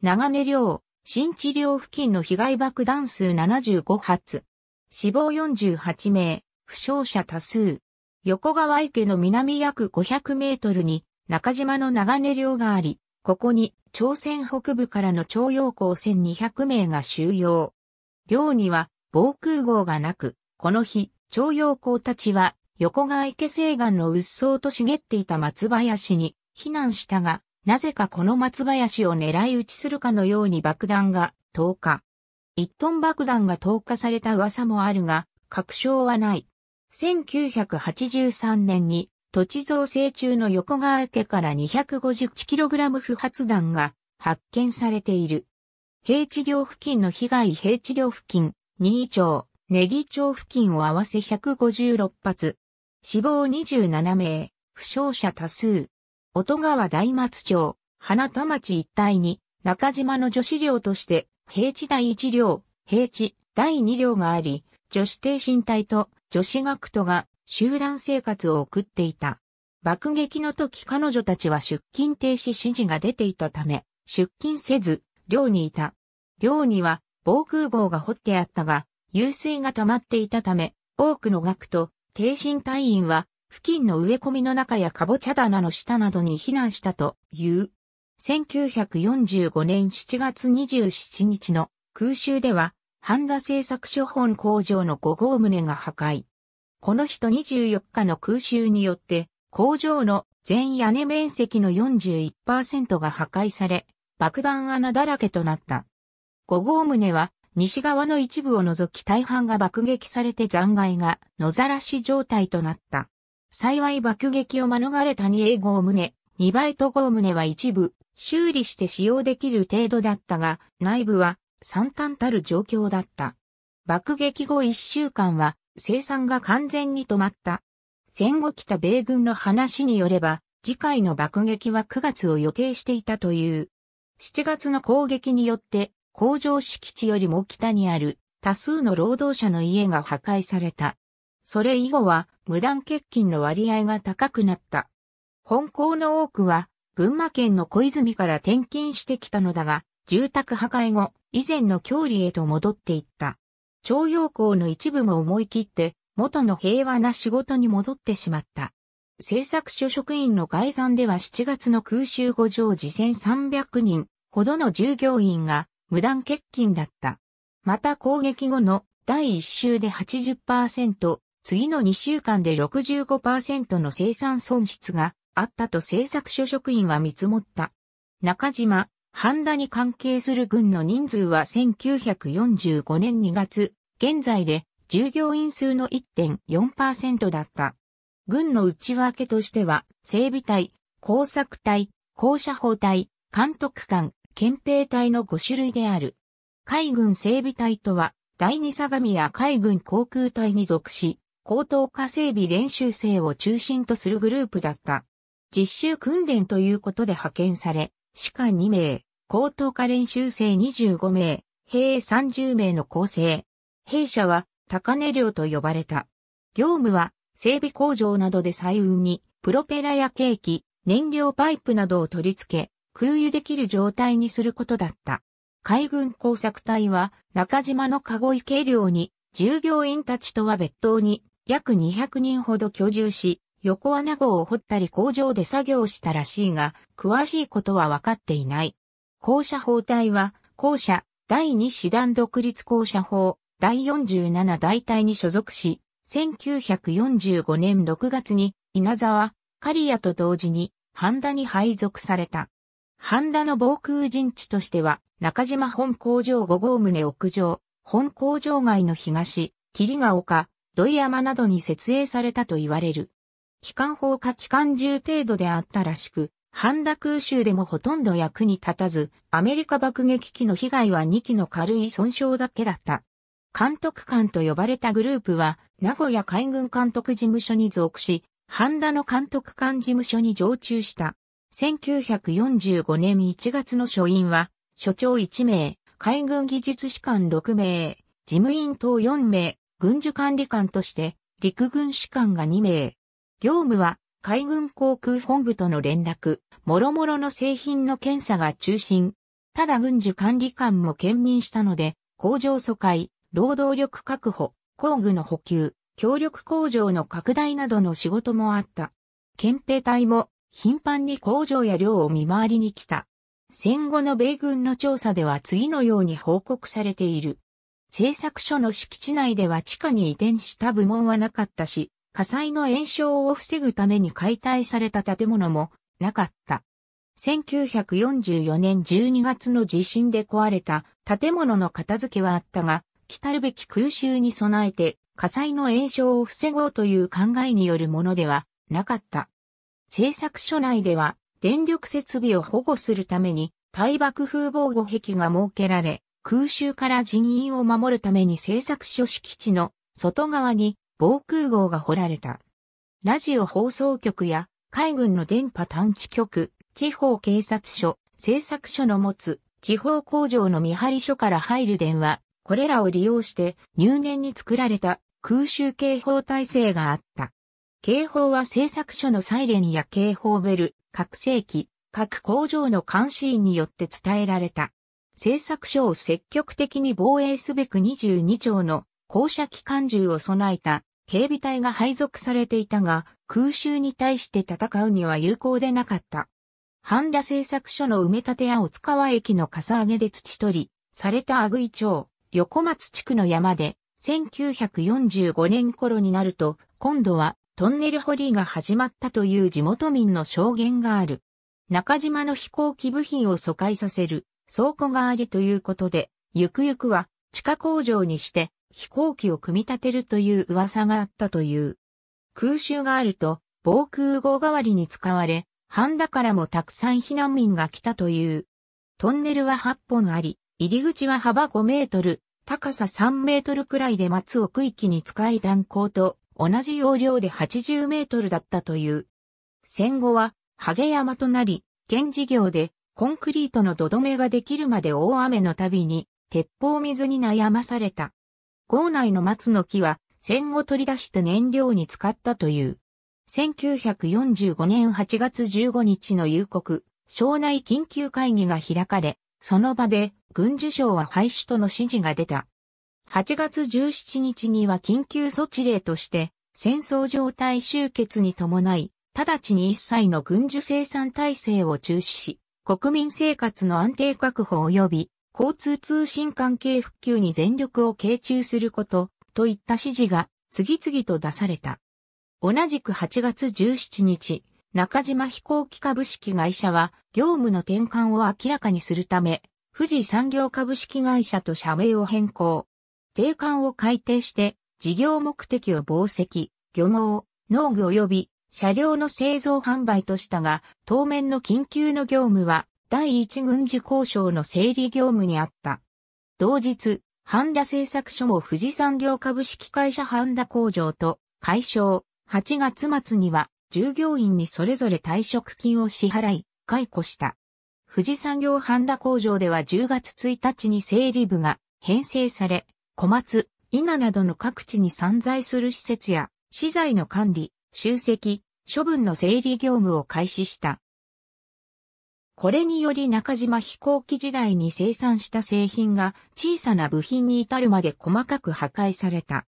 長根寮、新地寮付近の被害爆弾数ななじゅうごはつ。死亡よんじゅうはちめい、負傷者多数。横川池の南約ごひゃくメートルに中島の長根寮があり、ここに朝鮮北部からの徴用工せんにひゃくめいが収容。寮には防空壕がなく、この日、徴用工たちは横川池西岸のうっそうと茂っていた松林に避難したが、なぜかこの松林を狙い撃ちするかのように爆弾が投下。一トン爆弾が投下された噂もあるが、確証はない。せんきゅうひゃくはちじゅうさんねんに土地造成中の横川池から にひゃくごじゅうキログラム 不発弾が発見されている。平地寮付近の被害平地寮付近、新井町、根木町付近を合わせひゃくごじゅうろっぱつ。死亡にじゅうななめい、負傷者多数。音川大松町、花田町一帯に中島の女子寮として平地だいいち寮、平地だいに寮があり、女子挺身隊と女子学徒が集団生活を送っていた。爆撃の時彼女たちは出勤停止指示が出ていたため、出勤せず、寮にいた。寮には防空壕が掘ってあったが、湧水が溜まっていたため、多くの学徒、挺身隊員は、付近の植え込みの中やかぼちゃ棚の下などに避難したという。せんきゅうひゃくよんじゅうごねんしちがつにじゅうしちにちの空襲では、半田製作所本工場のごごうとが破壊。この日とにじゅうよっかの空襲によって、工場の全屋根面積の よんじゅういちパーセント が破壊され、爆弾穴だらけとなった。ごごうとは、西側の一部を除き大半が爆撃されて残骸が野ざらし状態となった。幸い爆撃を免れたにエーごうと、にばいとごうとは一部修理して使用できる程度だったが、内部は惨憺たる状況だった。爆撃後いっしゅうかんは生産が完全に止まった。戦後来た米軍の話によれば、次回の爆撃はくがつを予定していたという。しちがつの攻撃によって、工場敷地よりも北にある多数の労働者の家が破壊された。それ以後は無断欠勤の割合が高くなった。本校の多くは群馬県の小泉から転勤してきたのだが、住宅破壊後、以前の郷里へと戻っていった。徴用工の一部も思い切って元の平和な仕事に戻ってしまった。製作所職員の概算ではしちがつの空襲後常時せんさんびゃくにんほどの従業員が無断欠勤だった。また攻撃後のだいいっ週で はちじゅっパーセント、次のにしゅうかんで ろくじゅうごパーセント の生産損失があったと製作所職員は見積もった。中島、半田に関係する軍の人数はせんきゅうひゃくよんじゅうごねんにがつ、現在で従業員数の いってんよんパーセント だった。軍の内訳としては、整備隊、工作隊、高射砲隊、監督官、憲兵隊のごしゅるいである。海軍整備隊とは、だいに相模や海軍航空隊に属し、高等科整備練習生を中心とするグループだった。実習訓練ということで派遣され、士官にめい、高等科練習生にじゅうごめい、兵さんじゅうめいの構成。兵舎は高根寮と呼ばれた。業務は整備工場などで採運に、プロペラや計器、燃料パイプなどを取り付け、空輸できる状態にすることだった。海軍工作隊は中島の籠池寮に従業員たちとは別当に約にひゃくにんほど居住し、横穴壕を掘ったり工場で作業したらしいが、詳しいことは分かっていない。高射砲隊は、高射、だいに師団独立高射砲、だいよんじゅうななだいたいに所属し、せんきゅうひゃくよんじゅうごねんろくがつに稲沢、刈谷と同時に半田に配属された。半田の防空陣地としては、中島本工場ごごうと屋上、本工場外の東、霧ヶ丘、土井山などに設営されたと言われる。機関砲か機関銃程度であったらしく、半田空襲でもほとんど役に立たず、アメリカ爆撃機の被害はにきの軽い損傷だけだった。監督官と呼ばれたグループは、名古屋海軍監督事務所に属し、半田の監督官事務所に常駐した。せんきゅうひゃくよんじゅうごねんいちがつの署員は、所長いちめい、海軍技術士官ろくめい、事務員等よんめい、軍需管理官として、陸軍士官がにめい。業務は、海軍航空本部との連絡、諸々の製品の検査が中心。ただ軍需管理官も兼任したので、工場疎開、労働力確保、工具の補給、協力工場の拡大などの仕事もあった。憲兵隊も、頻繁に工場や寮を見回りに来た。戦後の米軍の調査では次のように報告されている。製作所の敷地内では地下に移転した部門はなかったし、火災の延焼を防ぐために解体された建物もなかった。せんきゅうひゃくよんじゅうよねんじゅうにがつの地震で壊れた建物の片付けはあったが、来るべき空襲に備えて火災の延焼を防ごうという考えによるものではなかった。製作所内では電力設備を保護するために耐爆風防護壁が設けられ、空襲から人員を守るために製作所敷地の外側に防空壕が掘られた。ラジオ放送局や海軍の電波探知局、地方警察署、製作所の持つ地方工場の見張り所から入る電話、これらを利用して入念に作られた空襲警報体制があった。警報は製作所のサイレンや警報ベル、拡声器、各工場の監視員によって伝えられた。製作所を積極的に防衛すべくにじゅうにちょうの高射機関銃を備えた警備隊が配属されていたが、空襲に対して戦うには有効でなかった。半田製作所の埋め立てや大津川駅のかさ上げで土取り、された阿久井町、横松地区の山で、せんきゅうひゃくよんじゅうごねん頃になると、今度はトンネル掘りが始まったという地元民の証言がある。中島の飛行機部品を疎開させる倉庫がありということで、ゆくゆくは地下工場にして飛行機を組み立てるという噂があったという。空襲があると防空壕代わりに使われ、半田からもたくさん避難民が来たという。トンネルははっぽんあり、入り口は幅ごメートル、高ささんメートルくらいで松を区域に使い弾坑と同じ容量ではちじゅうメートルだったという。戦後はハゲ山となり、県事業でコンクリートの土留めができるまで大雨のたびに鉄砲水に悩まされた。壕内の松の木は戦後取り出して燃料に使ったという。せんきゅうひゃくよんじゅうごねんはちがつじゅうごにちの夕刻、省内緊急会議が開かれ、その場で軍需省は廃止との指示が出た。はちがつじゅうしちにちには緊急措置令として、戦争状態終結に伴い、直ちに一切の軍需生産体制を中止し、国民生活の安定確保及び、交通通信関係復旧に全力を傾注すること、といった指示が次々と出された。同じくはちがつじゅうしちにち、中島飛行機株式会社は業務の転換を明らかにするため、富士産業株式会社と社名を変更。定款を改定して、事業目的を紡績、漁網、農具及び車両の製造販売としたが、当面の緊急の業務は第一軍事工廠の整理業務にあった。同日、半田製作所も富士産業株式会社半田工場と解消。はちがつまつには従業員にそれぞれ退職金を支払い、解雇した。富士産業半田工場ではじゅうがつついたちに整理部が編成され、小松、伊那などの各地に散在する施設や、資材の管理、集積、処分の整理業務を開始した。これにより中島飛行機時代に生産した製品が小さな部品に至るまで細かく破壊された。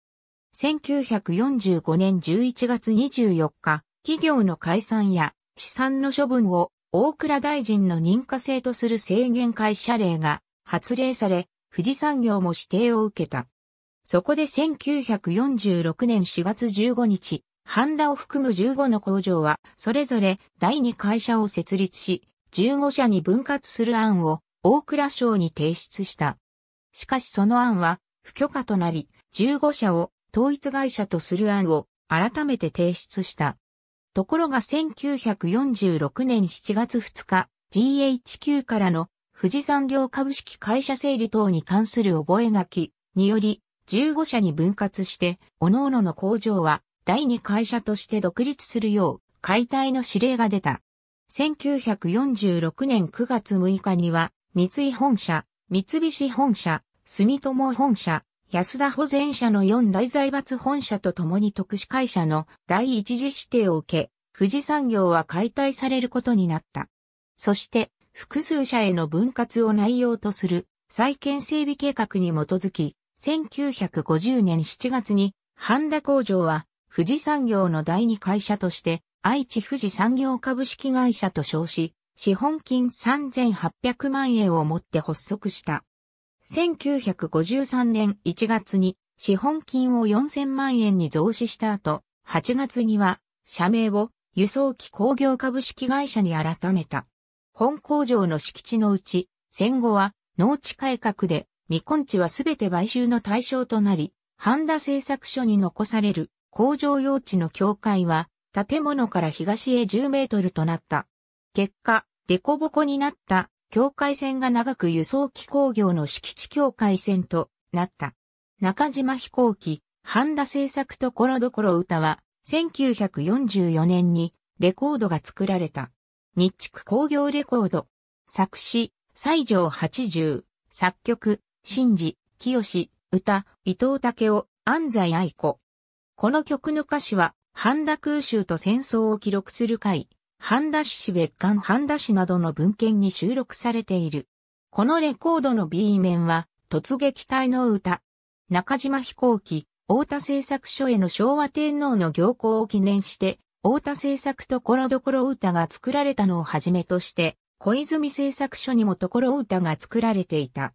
せんきゅうひゃくよんじゅうごねんじゅういちがつにじゅうよっか、企業の解散や資産の処分を大蔵大臣の認可制とする制限解社令が発令され、富士産業も指定を受けた。そこでせんきゅうひゃくよんじゅうろくねんしがつじゅうごにち、半田を含むじゅうごの工場はそれぞれだいに会社を設立し、じゅうごしゃに分割する案を大蔵省に提出した。しかしその案は不許可となり、じゅうごしゃを統一会社とする案を改めて提出した。ところがせんきゅうひゃくよんじゅうろくねんしちがつふつか、ジーエイチキュー からの富士産業株式会社整理等に関する覚書によりじゅうごしゃに分割して、各々の工場はだいに会社として独立するよう解体の指令が出た。せんきゅうひゃくよんじゅうろくねんくがつむいかには三井本社、三菱本社、住友本社、安田保全社のよんだい財閥本社とともに特殊会社の第一次指定を受け、富士産業は解体されることになった。そして、複数社への分割を内容とする再建整備計画に基づき、せんきゅうひゃくごじゅうねんしちがつに、半田工場は富士産業のだいに会社として、愛知富士産業株式会社と称し、資本金さんぜんはっぴゃくまんえんをもって発足した。せんきゅうひゃくごじゅうさんねんいちがつに資本金をよんせんまんえんに増資した後、はちがつには社名を輸送機工業株式会社に改めた。本工場の敷地のうち、戦後は農地改革で未婚地はすべて買収の対象となり、半田製作所に残される工場用地の境界は建物から東へじゅうメートルとなった。結果、凸凹になった。境界線が長く輸送機工業の敷地境界線となった。中島飛行機、半田製作ところどころ歌は、せんきゅうひゃくよんじゅうよねんにレコードが作られた。日築工業レコード。作詞、西条八十。作曲、新次、清。歌、伊藤武雄、安西愛子。この曲の歌詞は、半田空襲と戦争を記録する会。半田市別館半田市などの文献に収録されている。このレコードの B 面は突撃隊の歌。中島飛行機、太田製作所への昭和天皇の行幸を記念して、太田製作ところどころ歌が作られたのをはじめとして、小泉製作所にもところ歌が作られていた。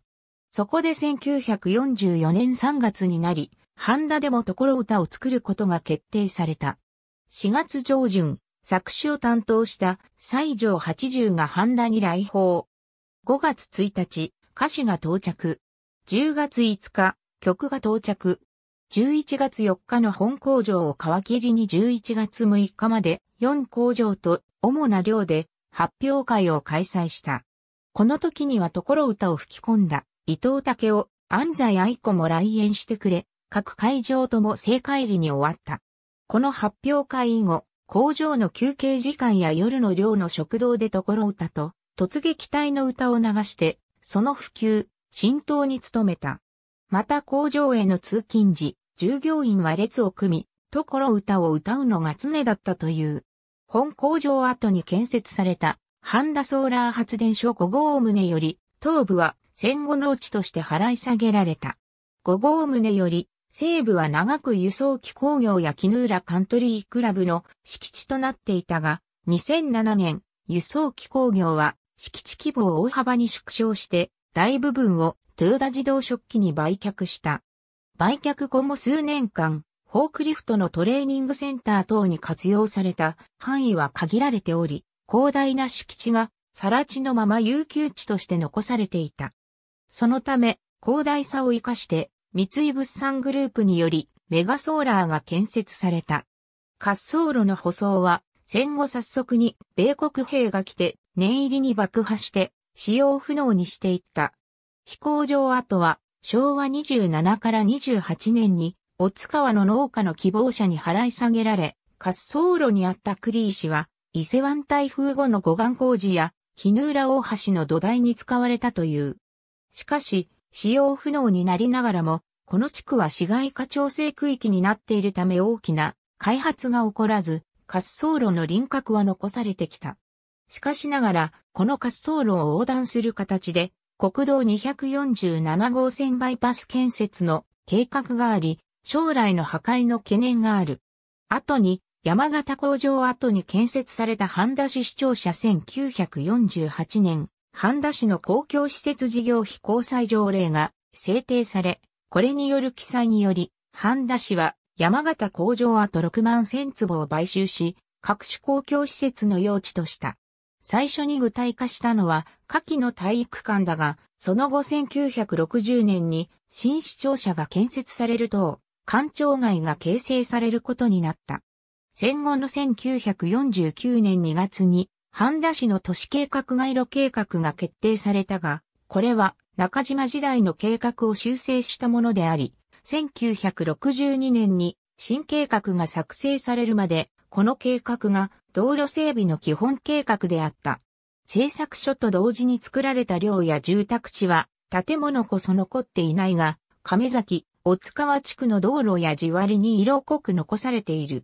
そこでせんきゅうひゃくよんじゅうよねんさんがつになり、半田でもところ歌を作ることが決定された。しがつ上旬、作詞を担当した西条八十が半田に来訪。ごがつついたち、歌詞が到着。じゅうがついつか、曲が到着。じゅういちがつよっかの本工場を皮切りにじゅういちがつむいかまでよんこうじょうと主な寮で発表会を開催した。この時にはところ歌を吹き込んだ伊藤武夫、安西愛子も来園してくれ、各会場とも正帰りに終わった。この発表会以後、工場の休憩時間や夜の寮の食堂でところ歌と突撃隊の歌を流して、その普及、浸透に努めた。また工場への通勤時、従業員は列を組み、ところ歌を歌うのが常だったという。本工場跡に建設された、半田ソーラー発電所ごごうとより、東部は戦後農地として払い下げられた。ごごうとより、西部は長く輸送機工業や絹浦カントリークラブの敷地となっていたが、にせんななねん、輸送機工業は敷地規模を大幅に縮小して、大部分をトヨタ自動織機に売却した。売却後も数年間、フォークリフトのトレーニングセンター等に活用された範囲は限られており、広大な敷地が更地のまま遊休地として残されていた。そのため、広大さを生かして、三井物産グループによりメガソーラーが建設された。滑走路の舗装は、戦後早速に米国兵が来て、念入りに爆破して、使用不能にしていった。飛行場跡はしょうわにじゅうななからにじゅうはちねんに小津川の農家の希望者に払い下げられ、滑走路にあった栗石は伊勢湾台風後の護岸工事や絹浦大橋の土台に使われたという。しかし、使用不能になりながらも、この地区は市街化調整区域になっているため大きな開発が起こらず、滑走路の輪郭は残されてきた。しかしながら、この滑走路を横断する形で、国道にひゃくよんじゅうななごうせんバイパス建設の計画があり、将来の破壊の懸念がある。後に、山形工場跡に建設された半田市市庁舎せんきゅうひゃくよんじゅうはちねん、半田市の公共施設事業費公債条例が制定され、これによる記載により、半田市は山形工場跡ろくまんせんつぼを買収し、各種公共施設の用地とした。最初に具体化したのは、夏季の体育館だが、その後せんきゅうひゃくろくじゅうねんに新市庁舎が建設されると、官庁街が形成されることになった。戦後のせんきゅうひゃくよんじゅうきゅうねんにがつに、半田市の都市計画街路計画が決定されたが、これは中島時代の計画を修正したものであり、せんきゅうひゃくろくじゅうにねんに新計画が作成されるまで、この計画が道路整備の基本計画であった。製作所と同時に作られた寮や住宅地は建物こそ残っていないが、亀崎、小津川地区の道路や地割りに色濃く残されている。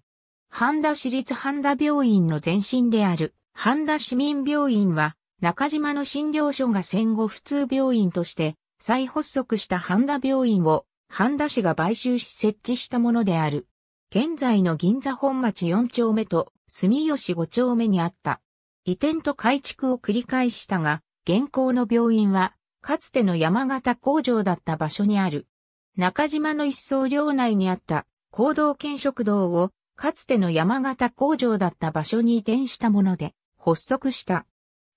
半田市立半田病院の前身である半田市民病院は中島の診療所が戦後普通病院として再発足した半田病院を半田市が買収し設置したものである。現在の銀座本町よんちょうめと住吉ごちょうめにあった。移転と改築を繰り返したが、現行の病院は、かつての山形工場だった場所にある。中島の一層領内にあった、行動圏食堂を、かつての山形工場だった場所に移転したもので、発足した。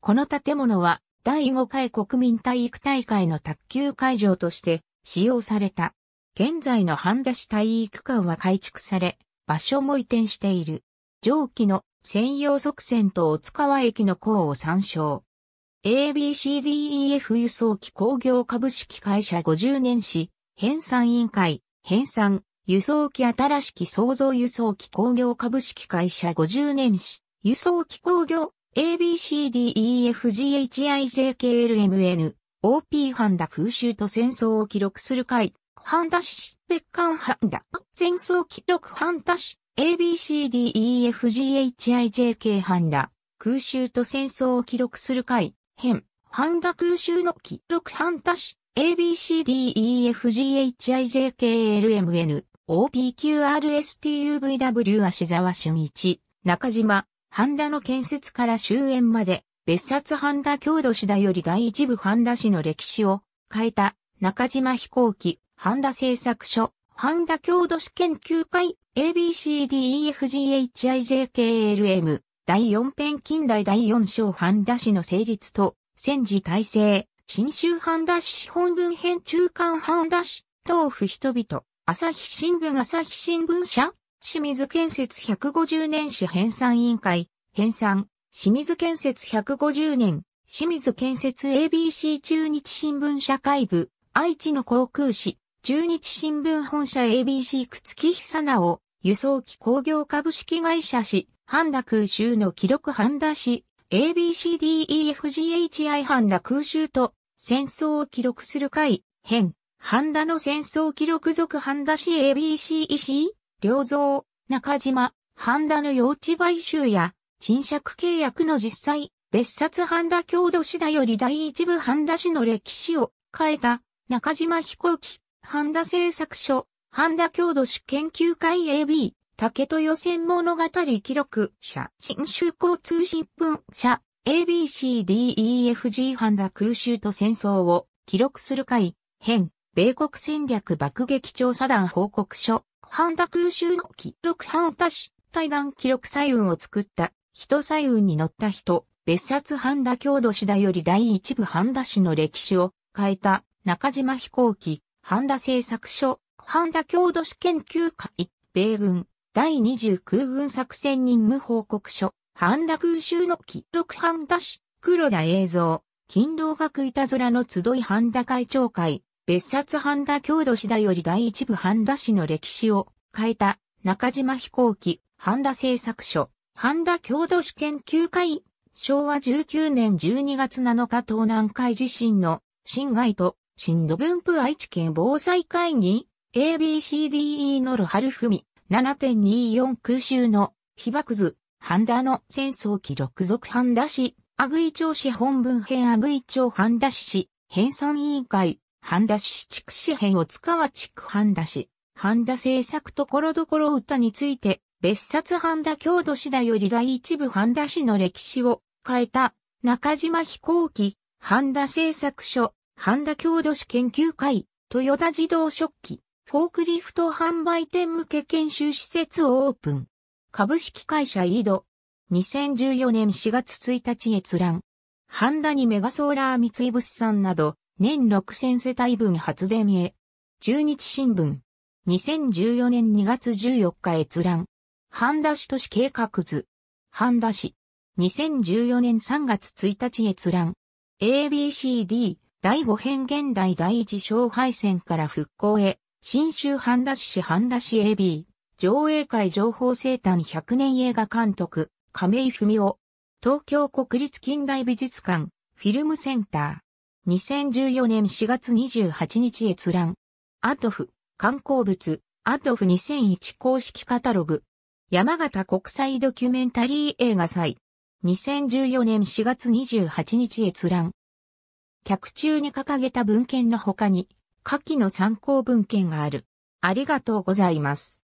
この建物は、だいごかい国民体育大会の卓球会場として使用された。現在の半田市体育館は改築され、場所も移転している。上記の専用側線と小津川駅の項を参照。エービーシーディーイーエフ 輸送機工業株式会社ごじゅうねんし、編纂委員会、編纂、輸送機新しき創造輸送機工業株式会社ごじゅうねんし、輸送機工業、エービーシーディーイーエフジーエイチアイジェーケーエルエムエヌ、オーピー 半田空襲と戦争を記録する会。半田市、別館半田、戦争記録半田市、エービーシーディーイーエフジーエイチアイジェーケー 半田、空襲と戦争を記録する会、編、半田空襲の記録半田市、エービーシーディーイーエフジーエイチアイジェーケーエルエムエヌオーピーキューアールエスティーユーブイダブリュー 芦沢俊一、中島、半田の建設から終焉まで、別冊半田郷土史だより第一部半田市の歴史を変えた中島飛行機、半田製作所、半田郷土史研究会、エービーシーディーイーエフジーエイチアイジェーケーエルエム、だいよん編近代だいよん章半田市の成立と、戦時体制、新州半田市資本文編中間半田市、豆腐人々、朝日新聞朝日新聞社、清水建設ひゃくごじゅうねん史編纂委員会、編纂、清水建設ひゃくごじゅうねん、清水建設 エービーシー 中日新聞社会部、愛知の航空士、中日新聞本社 エービーシー 朽木久直、輸送機工業株式会社市、半田空襲の記録半田市、エービーシーディーイーエフジーエイチアイ 半田空襲と戦争を記録する会、編、半田の戦争記録続半田市 エービーシー 石井、良三、中島、半田の用地買収や、賃借契約の実際、別冊半田郷土史だより第一部半田市の歴史を変えた、中島飛行機、半田製作所、半田郷土史研究会 エービー、竹豊線物語記録社、新州交通新聞社、エービーシーディーイーエフジー 半田空襲と戦争を記録する会、編、米国戦略爆撃調査団報告書、半田空襲の記録半田市、対談記録彩雲を作った、人彩雲に乗った人、別冊半田郷土史だより第一部半田市の歴史を変えた、中島飛行機、半田製作所、半田郷土史研究会、米軍、だいにじゅう空軍作戦任務報告書、半田空襲の記録半田市、黒田栄三、勤労学いたずらの集い半田会長会、別冊半田郷土史だより第一部半田市の歴史を変えた、中島飛行機、半田製作所、半田郷土史研究会、昭和じゅうきゅうねんじゅうにがつなのか東南海地震の震害と震度分布愛知県防災会議、エービーシーディーイー の野呂春文、ななてんにーよん 空襲の被爆図、半田の戦争記録続半田市、阿久井町市本文編阿久井町半田市、編纂委員会、半田市地区市編を塚和地区半田市、半田製作ところどころ歌について、別冊半田郷土史だより第一部半田市の歴史を変えた、中島飛行機、半田製作所、半田郷土史研究会、豊田自動食器、フォークリフト販売店向け研修施設をオープン。株式会社イード。にせんじゅうよねんしがつついたち閲覧。半田にメガソーラー三井物産など、年ろくせん世帯分発電へ。中日新聞。にせんじゅうよねんにがつじゅうよっか閲覧。半田市都市計画図。半田市。にせんじゅうよねんさんがつついたち閲覧。エービーシーディー、だいご編現代第一章敗戦から復興へ。新州半田市市半田市 エービー。上映会情報生誕ひゃくねん映画監督、亀井文夫。東京国立近代美術館、フィルムセンター。にせんじゅうよねんしがつにじゅうはちにち閲覧。アトフ、観光物、アトフにせんいち公式カタログ。山形国際ドキュメンタリー映画祭。にせんじゅうよねんしがつにじゅうはちにち閲覧。客中に掲げた文献の他に、下記の参考文献がある。ありがとうございます。